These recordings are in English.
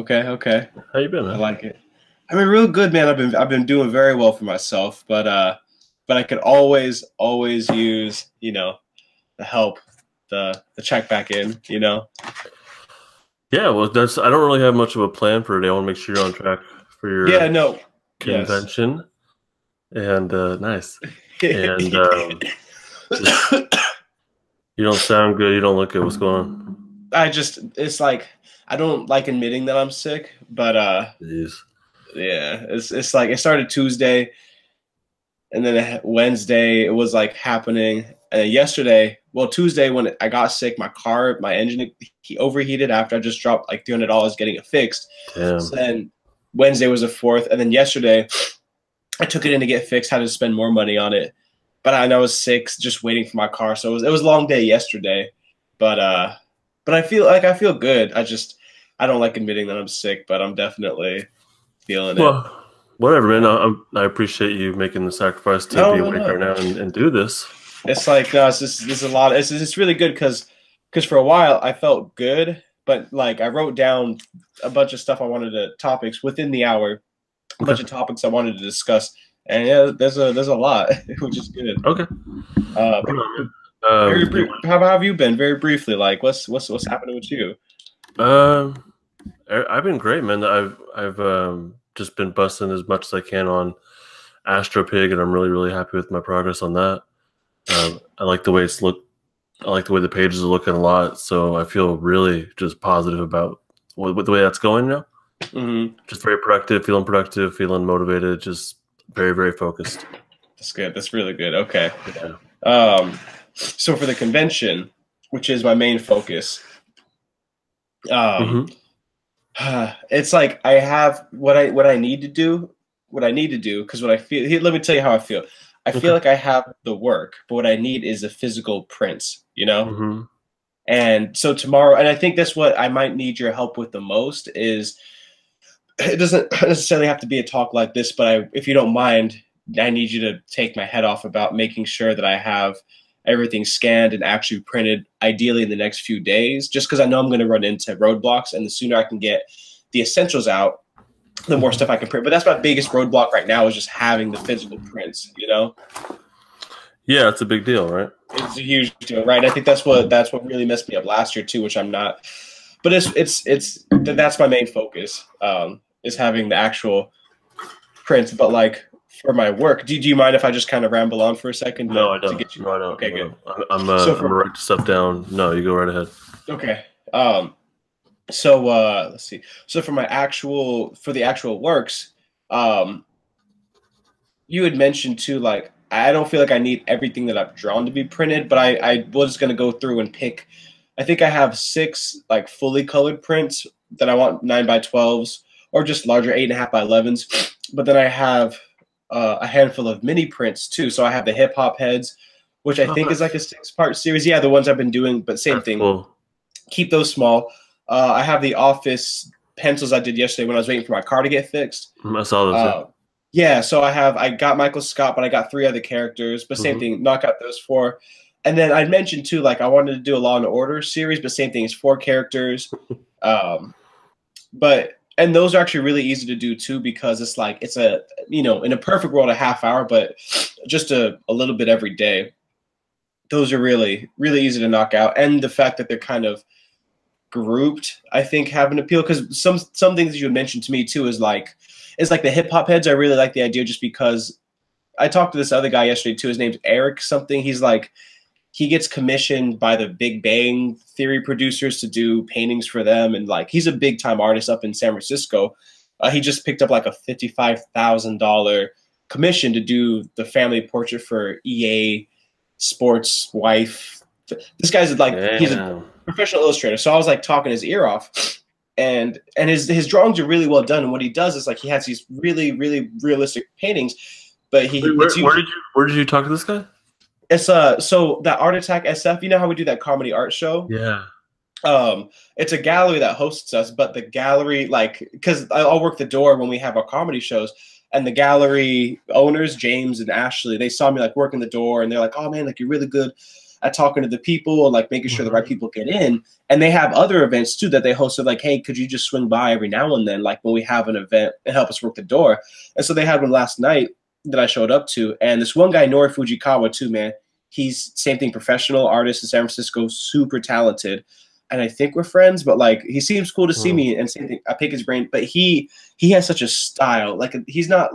Okay, okay. How you been, man? I like it. I've been real good, man. I've been doing very well for myself, but I could always use, you know, the help, the check back in, you know. Yeah, well, that's, I don't really have much of a plan for today. I want to make sure you're on track for your convention. Yes. And nice. And just, you don't sound good. You don't look good. What's going on? It's like, I don't like admitting that I'm sick, but yeah, it's like it started Tuesday, and then Wednesday it was like happening, and yesterday, well, Tuesday when I got sick, my engine overheated after I just dropped like $300 getting it fixed. Damn. So then Wednesday was the 4th, and then yesterday I took it in to get fixed, had to spend more money on it, but I was sick just waiting for my car, so it was a long day yesterday, but I feel good. I don't like admitting that I'm sick, but I'm definitely feeling it. Well, whatever, man. I appreciate you making the sacrifice to be awake right now and do this. It's like, no, it's a lot. It's really good because for a while I felt good, but like I wrote down a bunch of stuff I wanted to topics within the hour, a bunch of topics I wanted to discuss, and yeah, there's a lot, which is good. Okay. How have you been? Very briefly, like what's happening with you? I've been great, man. I've just been busting as much as I can on Astro Pig, and I'm really happy with my progress on that. I like the way I like the way the pages are looking a lot, so I feel really just positive about with the way that's going now. Mm-hmm. Just very productive, feeling motivated, just very focused. That's good. That's really good. Okay. Yeah. So for the convention, which is my main focus, it's like I have what I need to do because what I feel. Here, let me tell you how I feel. I feel like I have the work, but what I need is the physical prints, you know. Mm-hmm. And so tomorrow, and I think that's what I might need your help with the most is. It doesn't necessarily have to be a talk like this, but if you don't mind, I need you to take my head off about making sure that I have everything scanned and actually printed, ideally in the next few days, just because I know I'm going to run into roadblocks, and the sooner I can get the essentials out, the more stuff I can print. But that's my biggest roadblock right now is just having the physical prints, you know? Yeah, it's a big deal, right? It's a huge deal, right? I think that's what really messed me up last year too, which I'm not. But that's my main focus, is having the actual prints. But like, for my work, do you mind if I just kind of ramble on for a second? No, I don't. No, I don't. Okay, no, good. I'm gonna write stuff down. No, you go right ahead. Okay. Let's see. So for the actual works, you had mentioned too, like I don't feel like I need everything that I've drawn to be printed, but I was gonna go through and pick. I think I have 6 like fully colored prints that I want 9x12s or just larger 8.5x11s, but then I have a handful of mini prints too. So I have the Hip Hop Heads, which I think is like a 6-part series. Yeah, the ones I've been doing, but same thing. Cool. Keep those small. I have the Office pencils I did yesterday when I was waiting for my car to get fixed. I saw those. Yeah, so I got Michael Scott, but I got 3 other characters. But same thing, knock out those 4. And then I mentioned too, like I wanted to do a Law and Order series, but same thing, it's 4 characters. And those are actually really easy to do too, because it's like, it's a, you know, in a perfect world, a half hour, but just a little bit every day. Those are really easy to knock out. And the fact that they're kind of grouped, I think, have an appeal. Because some things you had mentioned to me too is like, it's like the Hip Hop Heads. I really like the idea just because I talked to this other guy yesterday too. His name's Eric something. He's like, he gets commissioned by the Big Bang Theory producers to do paintings for them. And like, he's a big time artist up in San Francisco. He just picked up like a $55,000 commission to do the family portrait for EA Sports wife. This guy's like, he's a professional illustrator. So I was like talking his ear off, and his drawings are really well done. And what he does is like, he has these really realistic paintings, but he, where did you talk to this guy? It's so that Art Attack SF, you know how we do that comedy art show? Yeah. It's a gallery that hosts us, but the gallery, like, because I'll work the door when we have our comedy shows, and the gallery owners, James and Ashley, they saw me like working the door, and they're like, "Oh man, like you're really good at talking to the people and like making sure the right people get in. And they have other events too that they host. So like, hey, could you just swing by every now and then, like when we have an event, and help us work the door? And so they had one last night that I showed up to. And this one guy, Nori Fujikawa too, man, he's same thing, professional artist in San Francisco, super talented. And I think we're friends, but like he seems cool to see me, and same thing, I pick his brain. But he has such a style. Like he's not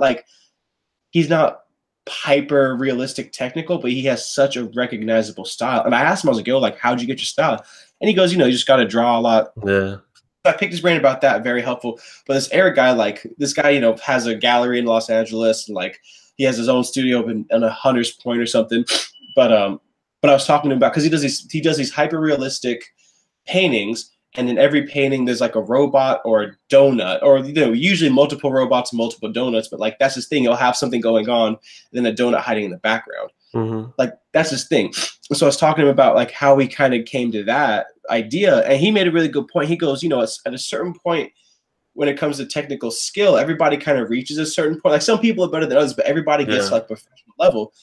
hyper realistic technical, but he has such a recognizable style. And I asked him, I was like, yo, like, how'd you get your style? And he goes, you know, you just got to draw a lot. Yeah. I picked his brain about that. Very helpful. But this Eric guy, like this guy, you know, has a gallery in Los Angeles, and like he has his own studio in a Hunter's Point or something. But I was talking to him about, cause he does these hyper realistic paintings. And in every painting, there's like a robot or a donut, or you know, usually multiple robots, multiple donuts. But like that's his thing; he'll have something going on, and then a donut hiding in the background. Mm-hmm. Like that's his thing. So I was talking to him about like how he kind of came to that idea, and he made a really good point. He goes, you know, at a certain point, when it comes to technical skill, everybody kind of reaches a certain point. Like some people are better than others, but everybody gets like professional level.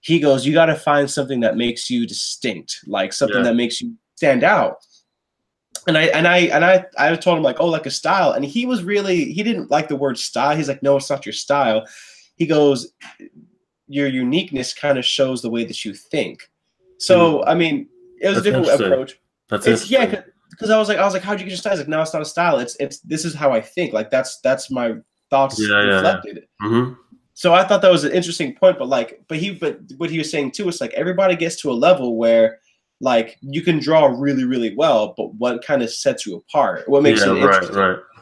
He goes, you got to find something that makes you distinct, like something that makes you stand out. And I told him like, oh, like a style. And he was really, he didn't like the word style. He's like, no, it's not your style. He goes, your uniqueness kind of shows the way that you think. So, I mean, it was a different approach. Yeah. Cause I was like, how'd you get your style? He's like, no, it's not a style. It's, this is how I think. Like that's my thoughts reflected. Yeah. Mm-hmm. So I thought that was an interesting point, but what he was saying too, is like, everybody gets to a level where like you can draw really, really well, but what kind of sets you apart? What makes it interesting?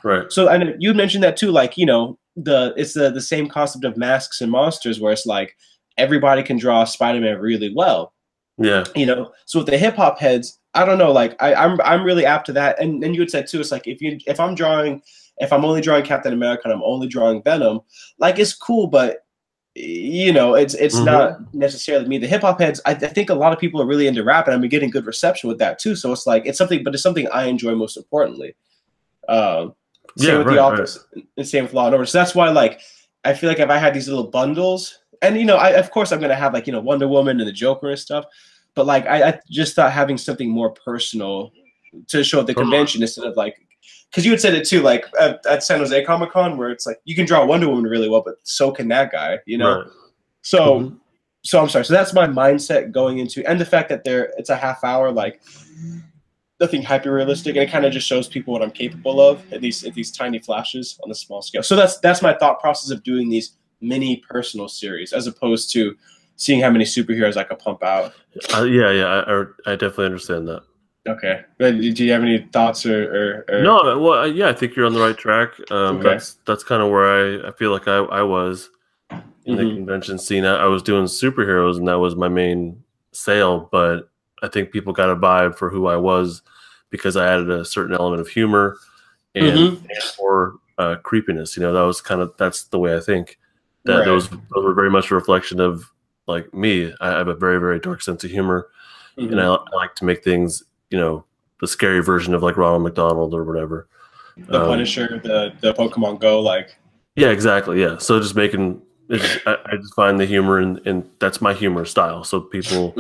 Right. So I know you mentioned that too. Like, you know, it's the same concept of masks and monsters, where it's like everybody can draw Spider-Man really well. Yeah. You know. So with the hip hop heads, I don't know. Like I'm really apt to that. And then you had said too, it's like if I'm only drawing Captain America and I'm only drawing Venom, like it's cool, but you know, it's not necessarily me. The hip hop heads, I think a lot of people are really into rap, and I've been getting good reception with that too. So it's like it's something I enjoy most importantly. Same with the Office and same with Law and Order. So that's why like I feel like if I had these little bundles, and you know, of course I'm gonna have like, you know, Wonder Woman and the Joker and stuff, but like I just thought having something more personal to show at the convention instead of like, because you had said it too, like at San Jose Comic Con, where it's like you can draw Wonder Woman really well, but so can that guy, you know. Right. So I'm sorry. So that's my mindset going into, and the fact that it's a half hour, like nothing hyper realistic, and it kind of just shows people what I'm capable of at these tiny flashes on a small scale. So that's my thought process of doing these mini personal series as opposed to seeing how many superheroes I could pump out. I definitely understand that. Okay. Do you have any thoughts or? No. Well, yeah, I think you're on the right track. Okay. That's kind of where I feel like I was in the convention scene. I was doing superheroes, and that was my main sale. But I think people got a vibe for who I was because I added a certain element of humor and creepiness. You know, that's the way I think. That those were very much a reflection of like me. I have a very, very dark sense of humor, and I like to make things, you know, the scary version of like Ronald McDonald or whatever. The Punisher, the Pokemon Go, like. Yeah, exactly. Yeah. So just making, I just find the humor, and that's my humor style. So people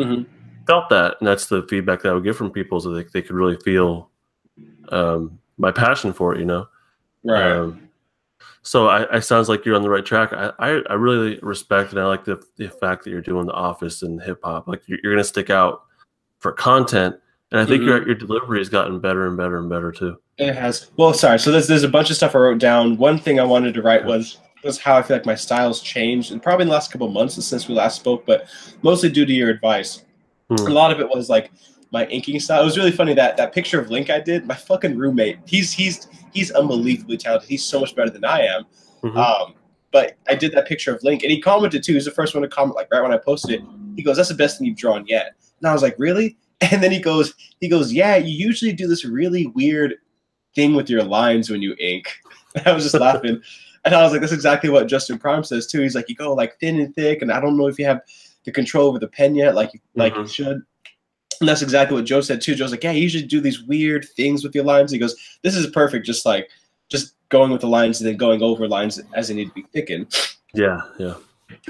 felt that, and that's the feedback that I would get from people, so they could really feel my passion for it, you know? Right. So I sounds like you're on the right track. I really respect, and I like the fact that you're doing The Office and hip hop. Like you're going to stick out for content. And I think your delivery has gotten better and better and better too. It has. Well, sorry. So there's a bunch of stuff I wrote down. One thing I wanted to write was how I feel like my style's changed, and probably in the last couple of months since we last spoke, but mostly due to your advice. A lot of it was like my inking style. It was really funny that picture of Link I did. My fucking roommate. He's unbelievably talented. He's so much better than I am. But I did that picture of Link, and he commented too. He was the first one to comment, like right when I posted it. He goes, "That's the best thing you've drawn yet." And I was like, "Really?" And then he goes, yeah, you usually do this really weird thing with your lines when you ink. And I was just laughing. And I was like, that's exactly what Justin Prime says too. He's like, you go like thin and thick, and I don't know if you have the control over the pen yet, like you should. And that's exactly what Joe said too. Joe's like, yeah, you usually do these weird things with your lines. He goes, this is perfect, just going with the lines and then going over lines as they need to be thickened. Yeah, yeah.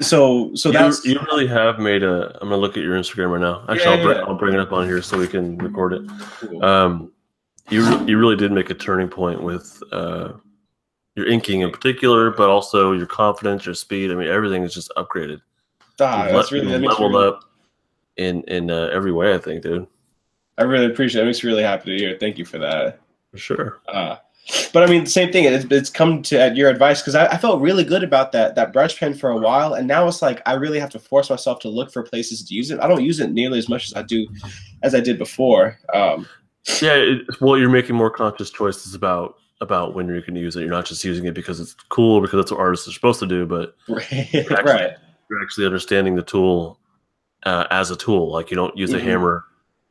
So that's, you really have made a. I'm gonna look at your Instagram right now. Actually, I'll bring it up on here so we can record it. Cool. You really did make a turning point with your inking in particular, but also your confidence, your speed. I mean, everything is just upgraded. That's really leveled up in every way. I think, dude. I really appreciate it. It makes me really happy to hear. Thank you for that. For sure. But I mean, same thing. It's come to at your advice, because I felt really good about that brush pen for a while, and now it's like I really have to force myself to look for places to use it. I don't use it nearly as much as I did before. Well, you're making more conscious choices about when you're going to use it. You're not just using it because it's cool, because that's what artists are supposed to do, but you're actually understanding the tool as a tool. Like, you don't use a hammer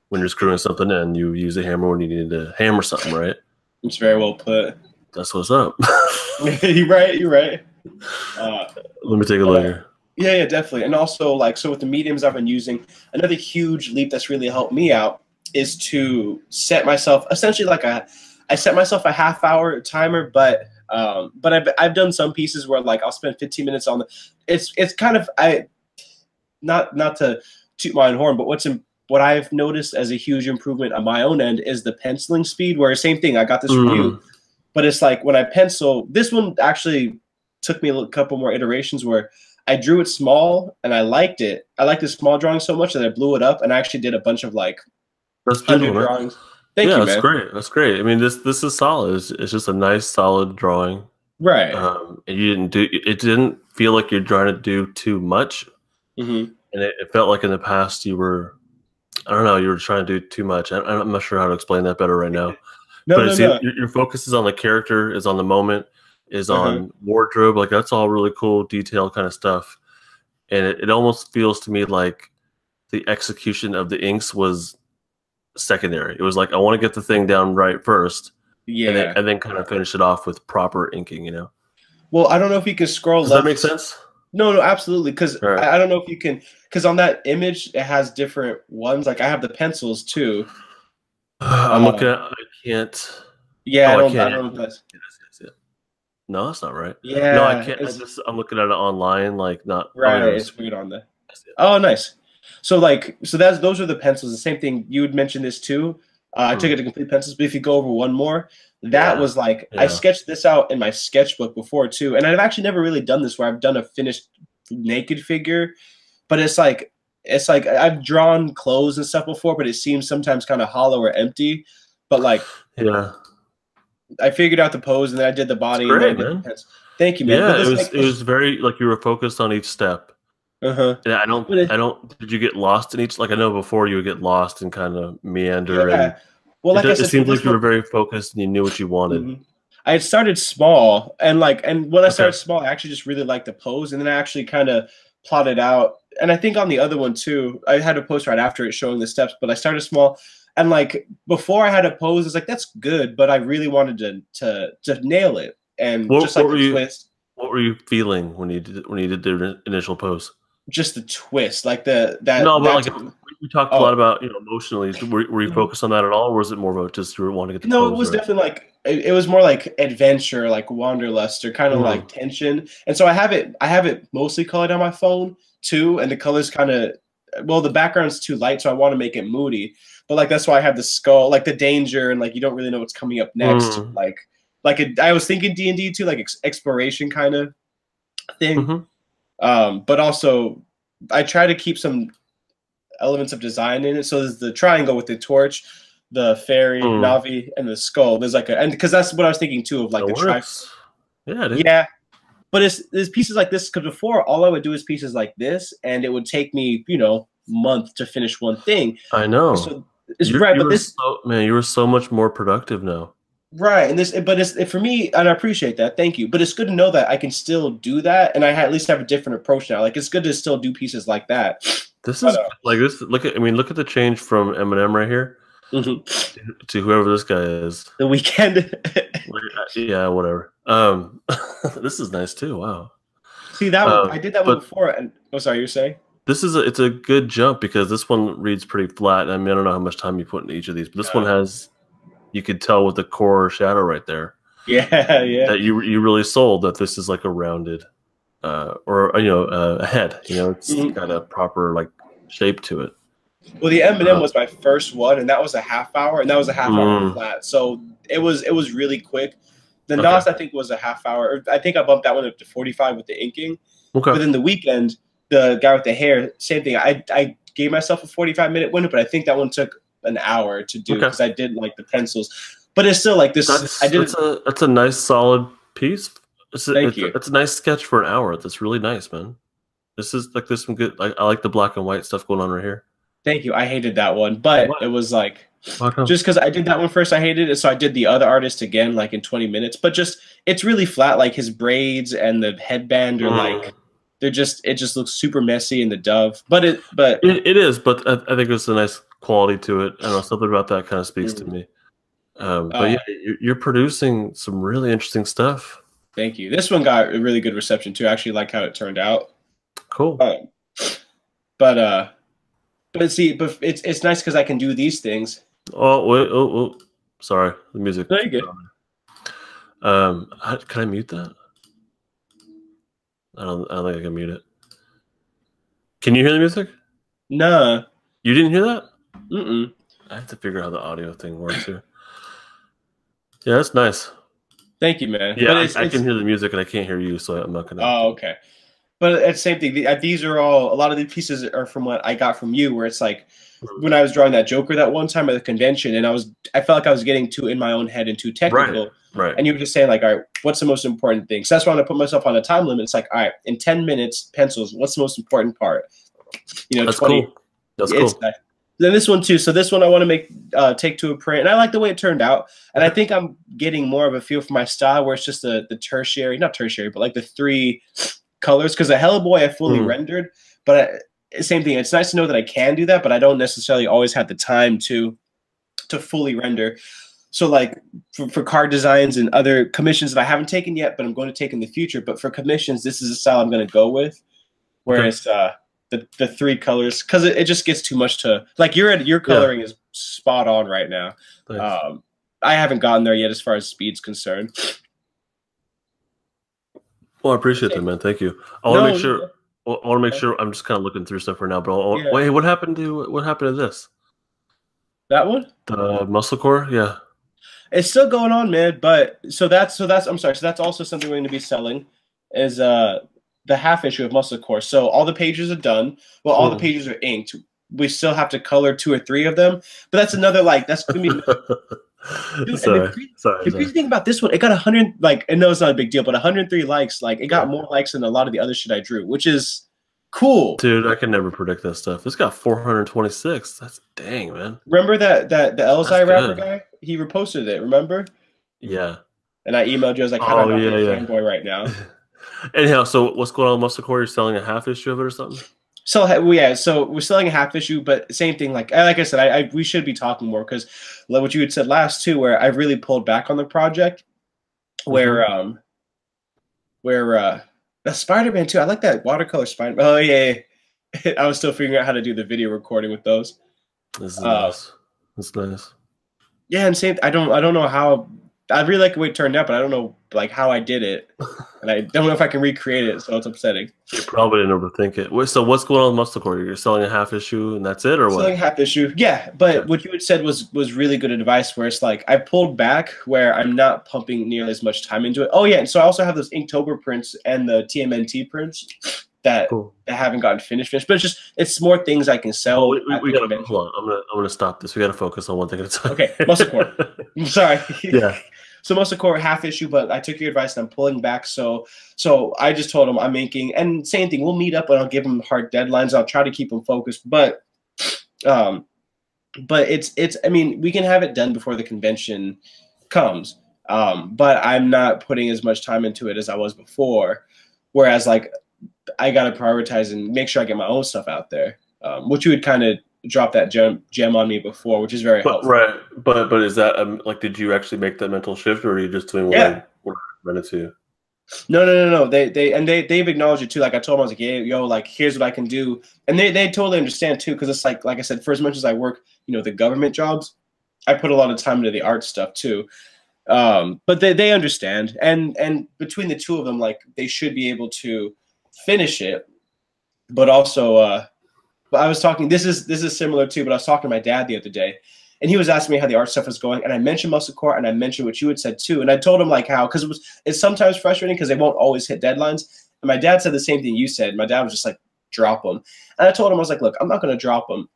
when you're screwing something in. You use a hammer when you need to hammer something, right? It's very well put. That's what's up. You're right. Let me take a look here. Yeah, definitely. And also, like, so with the mediums I've been using, another huge leap that's really helped me out is to set myself essentially I set myself a half-hour timer, but I've done some pieces where, like, I'll spend 15 minutes on it's kind of, not to toot my own horn, but what I've noticed as a huge improvement on my own end is the penciling speed, where same thing, I got this from you, but it's like when I pencil, this one actually took me a couple more iterations where I drew it small and I liked it. I liked the small drawing so much that I blew it up, and I actually did a bunch of like 100 drawings. Thank you, man. That's great. That's great. I mean, this is solid. It's just a nice solid drawing. Right. And it didn't feel like you're trying to do too much. Mm-hmm. And it felt like in the past you were, I don't know, you were trying to do too much. I'm not sure how to explain that better right now. No. Your focus is on the character, is on the moment, is on wardrobe. Like, that's all really cool, detailed kind of stuff. And it almost feels to me like the execution of the inks was secondary. It was like, I want to get the thing down right first. Yeah. And then kind of finish it off with proper inking, you know? Well, I don't know if you can scroll left. Does that make sense? No, absolutely. Because I don't know if you can, because on that image, it has different ones. Like, I have the pencils too. I'm looking at, I can't. Yeah, I don't know. Yes. No, that's not right. Yeah. No, I can't. I'm looking at it online, like, not. Right. Oh, it's weird on there. Oh, nice. So, like, those are the pencils. The same thing, you had mentioned this too. I took it to complete pencils, but if you go over one more, I sketched this out in my sketchbook before too, and I've actually never really done this where I've done a finished naked figure, but it's like I've drawn clothes and stuff before, but it seems sometimes kind of hollow or empty. But like, I figured out the pose and then I did the body. That's great, and then I did the pencil. Thank you, man. Yeah, it was very like you were focused on each step. Yeah, I don't. Did you get lost in each? Like, I know before you would get lost and kind of meander. Yeah. And well, like I said, it seems like you were very focused and you knew what you wanted. I had started small, and when I started small, I actually just really liked the pose, and then I actually kind of plotted out. And I think on the other one too, I had a post right after it showing the steps, but I started small, and like before I had a pose, I was like, that's good, but I really wanted to nail it. And what were you feeling when you did the initial pose? Just the twist, like we talked a lot about, you know, emotionally. So were you focused on that at all, or was it more about just you were wanting to get the pose? No, it was definitely like it was more like adventure, like wanderlust, or kind of like tension. And so I have it mostly colored on my phone too, and the colors kind of the background's too light, so I want to make it moody. But like that's why I have the skull, like the danger, and like you don't really know what's coming up next. I was thinking D&D too, like exploration kind of thing. But also I try to keep some elements of design in it. So there's the triangle with the torch, the fairy, Navi, and the skull. There's like because that's what I was thinking too of like the triangle. Yeah, dude. Yeah. But there's pieces like this, because before all I would do is pieces like this, and it would take me, you know, month to finish one thing. I know. So it's you were so much more productive now. Right, for me, and I appreciate that. Thank you. But it's good to know that I can still do that, and I at least have a different approach now. Like, it's good to still do pieces like that. Look at the change from Eminem right here to whoever this guy is. The Weeknd. Yeah, whatever. This is nice too. Wow. See that one? I did that one before. And sorry, you're saying? It's a good jump because this one reads pretty flat. I mean, I don't know how much time you put into each of these, but this one has. You could tell with the core shadow right there. Yeah, yeah. That you really sold that this is like a rounded a head. You know, it's got a proper like shape to it. Well, the M&M was my first one, and that was a half hour, and that was a half hour flat. So it was really quick. The Nas, I think, was a half hour. I think I bumped that one up to 45 with the inking. Okay. But then The Weeknd, the guy with the hair, same thing. I gave myself a 45-minute window, but I think that one took an hour to do because I did like the pencils. But it's still like this. That's a nice solid piece. Thank you. It's a nice sketch for an hour. That's really nice, man. This is like there's some good. I like the black and white stuff going on right here. Thank you. I hated that one, but it was like just because I did that one first, I hated it. So I did the other artist again, like in 20 minutes. But just it's really flat. Like his braids and the headband are like they're just it just looks super messy in the dove. But it is. But I think there's a nice quality to it. I don't know, something about that kind of speaks to me. But yeah, you're producing some really interesting stuff. Thank you. This one got a really good reception too. I actually like how it turned out. Cool. But it's nice because I can do these things. Oh, wait, oh, sorry, the music. No, you're good. Can I mute that? I don't think I can mute it. Can you hear the music? No. You didn't hear that? Mm-mm. I have to figure out how the audio thing works here. Yeah, that's nice. Thank you, man. Yeah, I can hear the music and I can't hear you, so I'm not gonna. Oh, okay. But it's the same thing. These are all, a lot of the pieces are from what I got from you, where it's like when I was drawing that Joker that one time at the convention, and I felt like I was getting too in my own head and too technical. Right. And you were just saying like, all right, what's the most important thing? So that's why I'm going to put myself on a time limit. It's like, all right, in 10 minutes, pencils, what's the most important part? You know, that's 20. Cool. That's cool. Then this one too. So this one I want to make take to a print, and I like the way it turned out. And I think I'm getting more of a feel for my style, where it's just the tertiary, not tertiary, but like the three colors, because a Hellboy I fully rendered, but same thing. It's nice to know that I can do that, but I don't necessarily always have the time to fully render. So like for card designs and other commissions that I haven't taken yet, but I'm going to take in the future. But for commissions, this is a style I'm going to go with, where it's the three colors, because it just gets too much to like. Your coloring is spot on right now. I haven't gotten there yet as far as speed's concerned. Well, I appreciate that, man. Thank you. I want to make sure. I'm just kind of looking through stuff right now, bro. Yeah. Wait, what happened to this? That one? The Muscle Core? Yeah. It's still going on, man. But so that's I'm sorry. So that's also something we're going to be selling is the half issue of Muscle Core. So all the pages are done. Well, all the pages are inked. We still have to color 2 or 3 of them. But that's another like that's going to be. Dude, the crazy thing about this one, it got 100 like, and no, it's not a big deal, but 103 likes. Like, it got more likes than a lot of the other shit I drew, which is cool. Dude, I can never predict that stuff. It's got 426. That's dang, man. Remember that the LSI rapper guy? He reposted it. Remember? Yeah. And I emailed you. I was like, "How do I not be a fanboy right now?" Anyhow, so what's going on with Muscle Core? You're selling a half issue of it or something? So yeah, so we're selling a half issue, but same thing. Like I said, we should be talking more because what you had said last too, where I really pulled back on the project, where the Spider-Man too. I like that watercolor Spider-Man. Oh yeah. I was still figuring out how to do the video recording with those. This is nice. That's nice. Yeah, and same. I don't know how. I really like the way it turned out, but I don't know like how I did it, and I don't know if I can recreate it, so it's upsetting. You probably didn't overthink it. So what's going on with Muscle Core? You're selling a half issue, and that's it, or what? Selling a half issue, yeah. But what you had said was really good advice, where it's like I pulled back, where I'm not pumping nearly as much time into it. Oh yeah, and so I also have those Inktober prints and the TMNT prints that haven't gotten finished, but it's more things I can sell. Oh, we gotta hold on. I'm gonna stop this. We gotta focus on one thing at a time. Okay, Muscle Core. I'm sorry. Yeah. So Muscle Core half issue, but I took your advice and I'm pulling back. So I just told him I'm inking, and same thing. We'll meet up and I'll give him hard deadlines. I'll try to keep him focused, but it's. I mean, we can have it done before the convention comes, but I'm not putting as much time into it as I was before. Whereas like I gotta prioritize and make sure I get my own stuff out there, which you would kind of. Drop that gem on me before, which is very helpful. Right, but is that like? Did you actually make that mental shift, or are you just doing what I recommended to you? No. They've acknowledged it too. Like I told them, I was like, yeah, yo, like here's what I can do, and they totally understand too. Because it's like I said, for as much as I work, you know, the government jobs, I put a lot of time into the art stuff too. But they understand, and between the two of them, like they should be able to finish it, but also but I was talking, this is similar too, but I was talking to my dad the other day, and he was asking me how the art stuff was going, and I mentioned Muscle Core, and I mentioned what you had said too, and I told him like how, because it's sometimes frustrating because they won't always hit deadlines, and my dad said the same thing you said. My dad was just like, drop them, and I told him, I was like, look, I'm not going to drop them,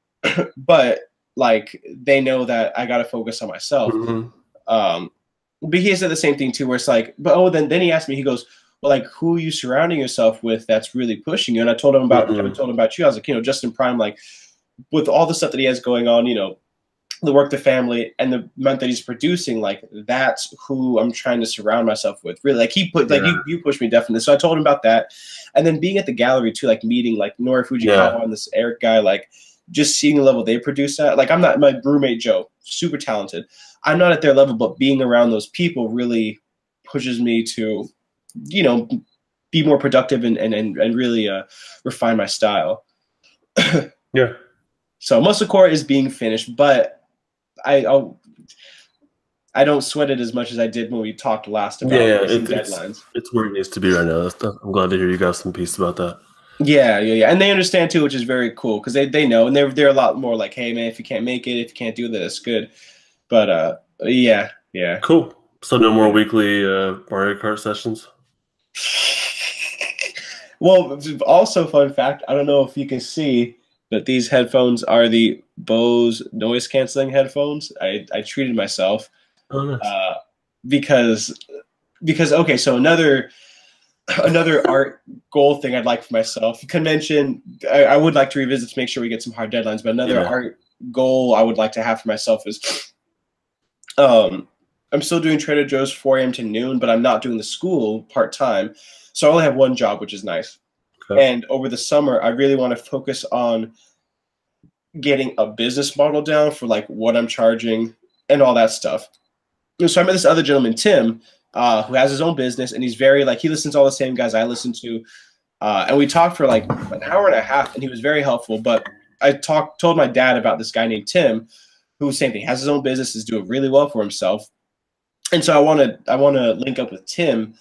but like they know that I got to focus on myself. Mm-hmm. But he said the same thing too, where it's like, but oh, then he asked me, he goes, well, like, who are you surrounding yourself with that's really pushing you? And I told him about, mm-hmm. I told him about you. I was like, you know, Justin Prime, like, with all the stuff that he has going on, you know, the work, the family, and the amount that he's producing, like, that's who I'm trying to surround myself with. Really, like, he put, like, you pushed me definitely. So I told him about that, and then being at the gallery too, like, meeting like Nori Fujikawa and this Eric guy, like, just seeing the level they produce at. Like, I'm not, my roommate Joe, super talented. I'm not at their level, but being around those people really pushes me to, you know, be more productive and really refine my style. Yeah. So Muscle Core is being finished, but I don't sweat it as much as I did when we talked last about deadlines. It's where it needs to be right now. I'm glad to hear you got some peace about that. Yeah, and they understand too, which is very cool, because they know, and they're a lot more like, hey man, if you can't make it, if you can't do this, good. But yeah. Cool. So no more weekly Mario Kart sessions? Well, also fun fact, I don't know if you can see, but these headphones are the Bose noise canceling headphones. I treated myself. Oh, nice. because okay, so another art goal thing I'd like for myself, convention, I would like to revisit to make sure we get some hard deadlines, but another art goal I would like to have for myself is I'm still doing Trader Joe's 4 a.m. to noon, but I'm not doing the school part-time. So I only have one job, which is nice. Okay. And over the summer, I really want to focus on getting a business model down for like what I'm charging and all that stuff. And so I met this other gentleman, Tim, who has his own business, and he's very like, he listens to all the same guys I listen to. And we talked for like an hour and a half, and he was very helpful. But I told my dad about this guy named Tim, who same thing, has his own business, is doing really well for himself. And so I want to link up with Tim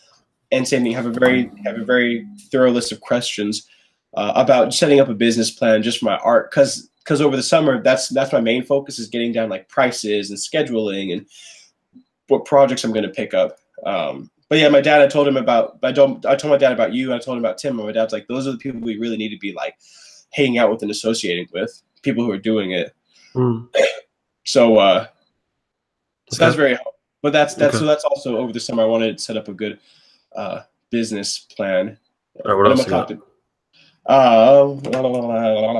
and same thing, have a very thorough list of questions about setting up a business plan just for my art, because over the summer that's my main focus, is getting down like prices and scheduling and what projects I'm going to pick up. But yeah, my dad, I told my dad about you, and I told him about Tim, and my dad's like, those are the people we really need to be like hanging out with and associating with, people who are doing it. Mm. So that's very helpful. But so that's also over the summer. I wanted to set up a good business plan. All right, what else you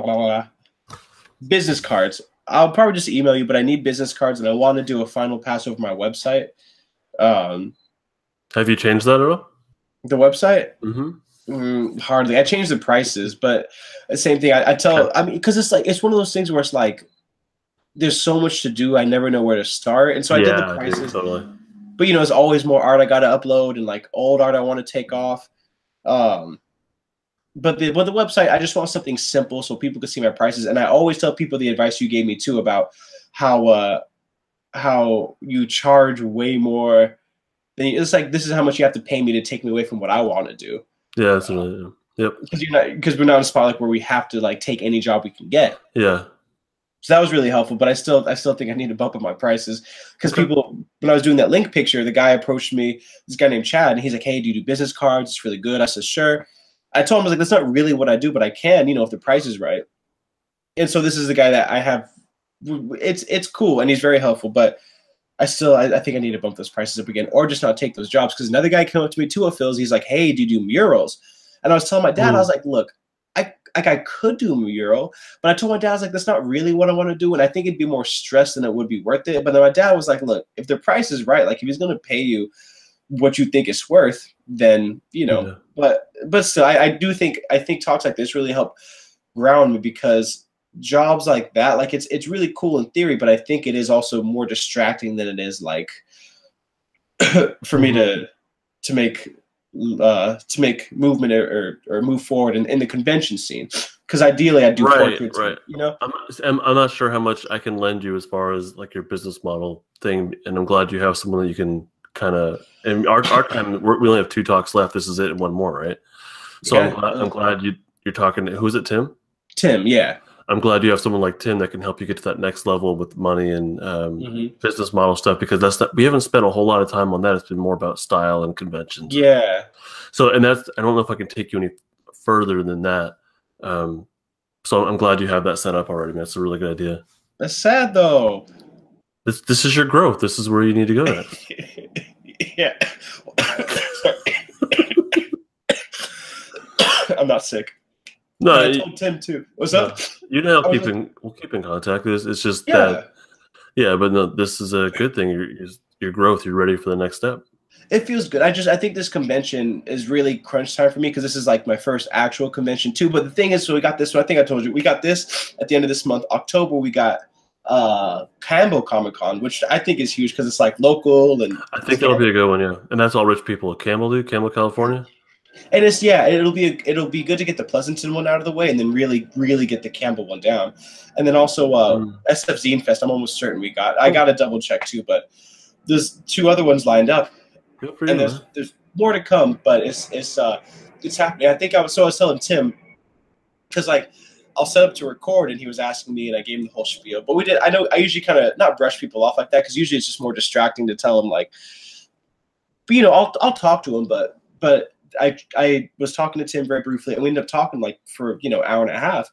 got? Business cards. I'll probably just email you, but I need business cards, and I want to do a final pass over my website. Have you changed that at all? The website? Mm-hmm. Hardly. I changed the prices, but the same thing. I mean, because it's like, it's one of those things where it's like, there's so much to do. I never know where to start. And so I did the prices, totally. But you know, there's always more art I got to upload, and like old art I want to take off. But the website, I just want something simple so people can see my prices. And I always tell people the advice you gave me too, about how you charge way more than it's like, this is how much you have to pay me to take me away from what I want to do. Yeah. That's right. Yep. Cause we're not in a spot like where we have to like take any job we can get. Yeah. So that was really helpful, but I still think I need to bump up my prices, because people, when I was doing that Link picture, the guy approached me, this guy named Chad, and he's like, hey, do you do business cards? It's really good. I said, sure. I told him, I was like, that's not really what I do, but I can, you know, if the price is right. And so this is the guy that I have, it's cool, and he's very helpful, but I think I need to bump those prices up again, or just not take those jobs, because another guy came up to me too, a Phil's, he's like, hey, do you do murals? And I was telling my dad, I was like, look, I could do a mural, but I told my dad, I was like, that's not really what I want to do, and I think it'd be more stress than it would be worth it. But then my dad was like, look, if the price is right, like if he's going to pay you what you think it's worth, then, you know, but still, I do think, talks like this really help ground me, because jobs like that, like it's really cool in theory, but I think it is also more distracting than it is like for me to make to make movement or move forward in the convention scene, because ideally I do portraits, you know. I'm not sure how much I can lend you as far as like your business model thing, and I'm glad you have someone that you can kind of. And our time, we only have 2 talks left. This is it, and one more, right? So yeah. I'm glad you're talking to, who's it, Tim? Tim, yeah. I'm glad you have someone like Tim that can help you get to that next level with money and business model stuff, because that's not, we haven't spent a whole lot of time on that. It's been more about style and conventions. Yeah. So, and that's, I don't know if I can take you any further than that. So I'm glad you have that set up already, man. It's a really good idea. That's sad though. This is your growth. This is where you need to go at. Yeah. I'm not sick. No, I told Tim too. What's up? You know, we'll keep in contact. It's just that, yeah. But no, this is a good thing. Your growth. You're ready for the next step. It feels good. I think this convention is really crunch time for me, because this is like my first actual convention too. But the thing is, so we got this one. I think I told you we got this at the end of this month, October. We got Campbell Comic Con, which I think is huge because it's like local and. I think that'll be a good one, yeah. And that's all rich people. Campbell, Campbell, California. And it's it'll be good to get the Pleasanton one out of the way, and then really get the Campbell one down, and then also SF Zine Fest. I'm almost certain we got. I got to double check too, but there's two other ones lined up, and there's more to come. But it's happening. I think I was telling Tim, because like I'll set up to record, and he was asking me, and I gave him the whole spiel. But I know I usually kind of not brush people off like that, because usually it's just more distracting to tell them like, but you know I'll talk to him, but. I was talking to Tim very briefly, and we ended up talking like for, you know, hour and a half.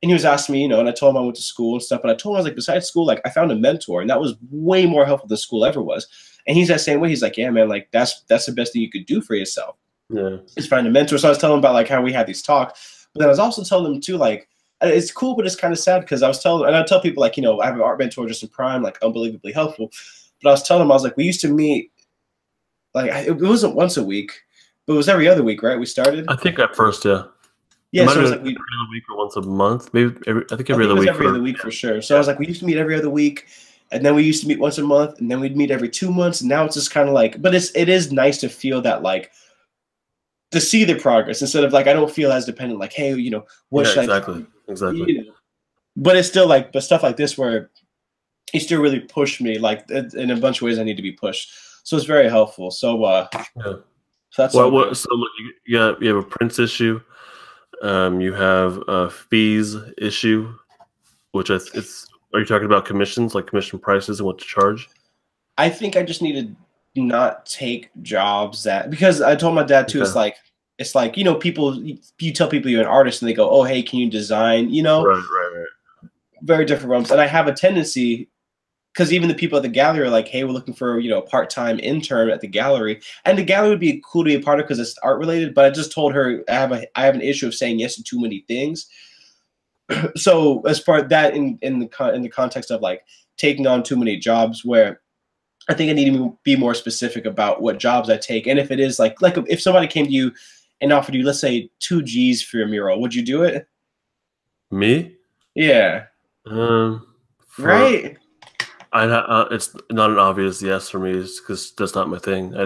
And he was asking me, you know, and I told him I went to school and stuff. And I told him, I was like, besides school, like I found a mentor, and that was way more helpful than school ever was. And he's that same way. He's like, yeah, man, like that's the best thing you could do for yourself. Yeah. Is find a mentor. So I was telling him about like how we had these talks, but then I was also telling him too, like, it's cool, but it's kind of sad, because I tell people like, you know, I have an art mentor, Justin Prime, like unbelievably helpful. But I was telling him, I was like, we used to meet, like it wasn't once a week. But it was every other week, right? We started. I think at first, yeah. Yeah, so it was like every other week or once a month, maybe. Every other week for sure. So I was like, we used to meet every other week, and then we used to meet once a month, and then we'd meet every 2 months. And now it's just kind of like, but it is nice to feel that, like, to see the progress instead of like I don't feel as dependent. Like, hey, you know, what should I do? Exactly. You know? But it's still like, but stuff like this where he still really pushed me, like in a bunch of ways I need to be pushed. So it's very helpful. So yeah. So that's so look, you have a prints issue, you have a fees issue, which are you talking about commissions, like commission prices and what to charge? I think I just need to not take jobs that, because I told my dad too, it's like, you know, people, you tell people you're an artist and they go, oh, hey, can you design, you know, right. Very different realms. And I have a tendency, because even the people at the gallery are like, hey, we're looking for, you know, a part-time intern at the gallery. And the gallery would be cool to be a part of because it's art-related, but I just told her I have an issue of saying yes to too many things. So as far as that in the context of, like, taking on too many jobs, where I think I need to be more specific about what jobs I take. And if it is, like if somebody came to you and offered you, let's say, $2,000 for your mural, would you do it? Me? Yeah. Right? It's not an obvious yes for me, because that's not my thing. I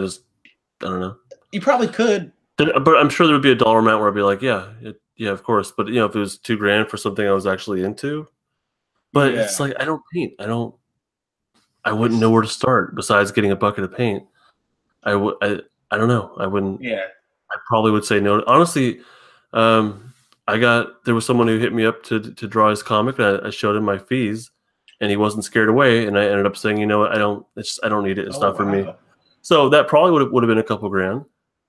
don't know. You probably could. But I'm sure there would be a dollar amount where I'd be like, yeah, of course. But, you know, if it was $2,000 for something I was actually into. But it's like, I don't paint. I wouldn't know where to start besides getting a bucket of paint. I don't know. I wouldn't. Yeah. I probably would say no. Honestly, there was someone who hit me up to draw his comic, and I showed him my fees. And he wasn't scared away, and I ended up saying, you know, I don't need it. It's not for me. So that probably would have been a couple grand.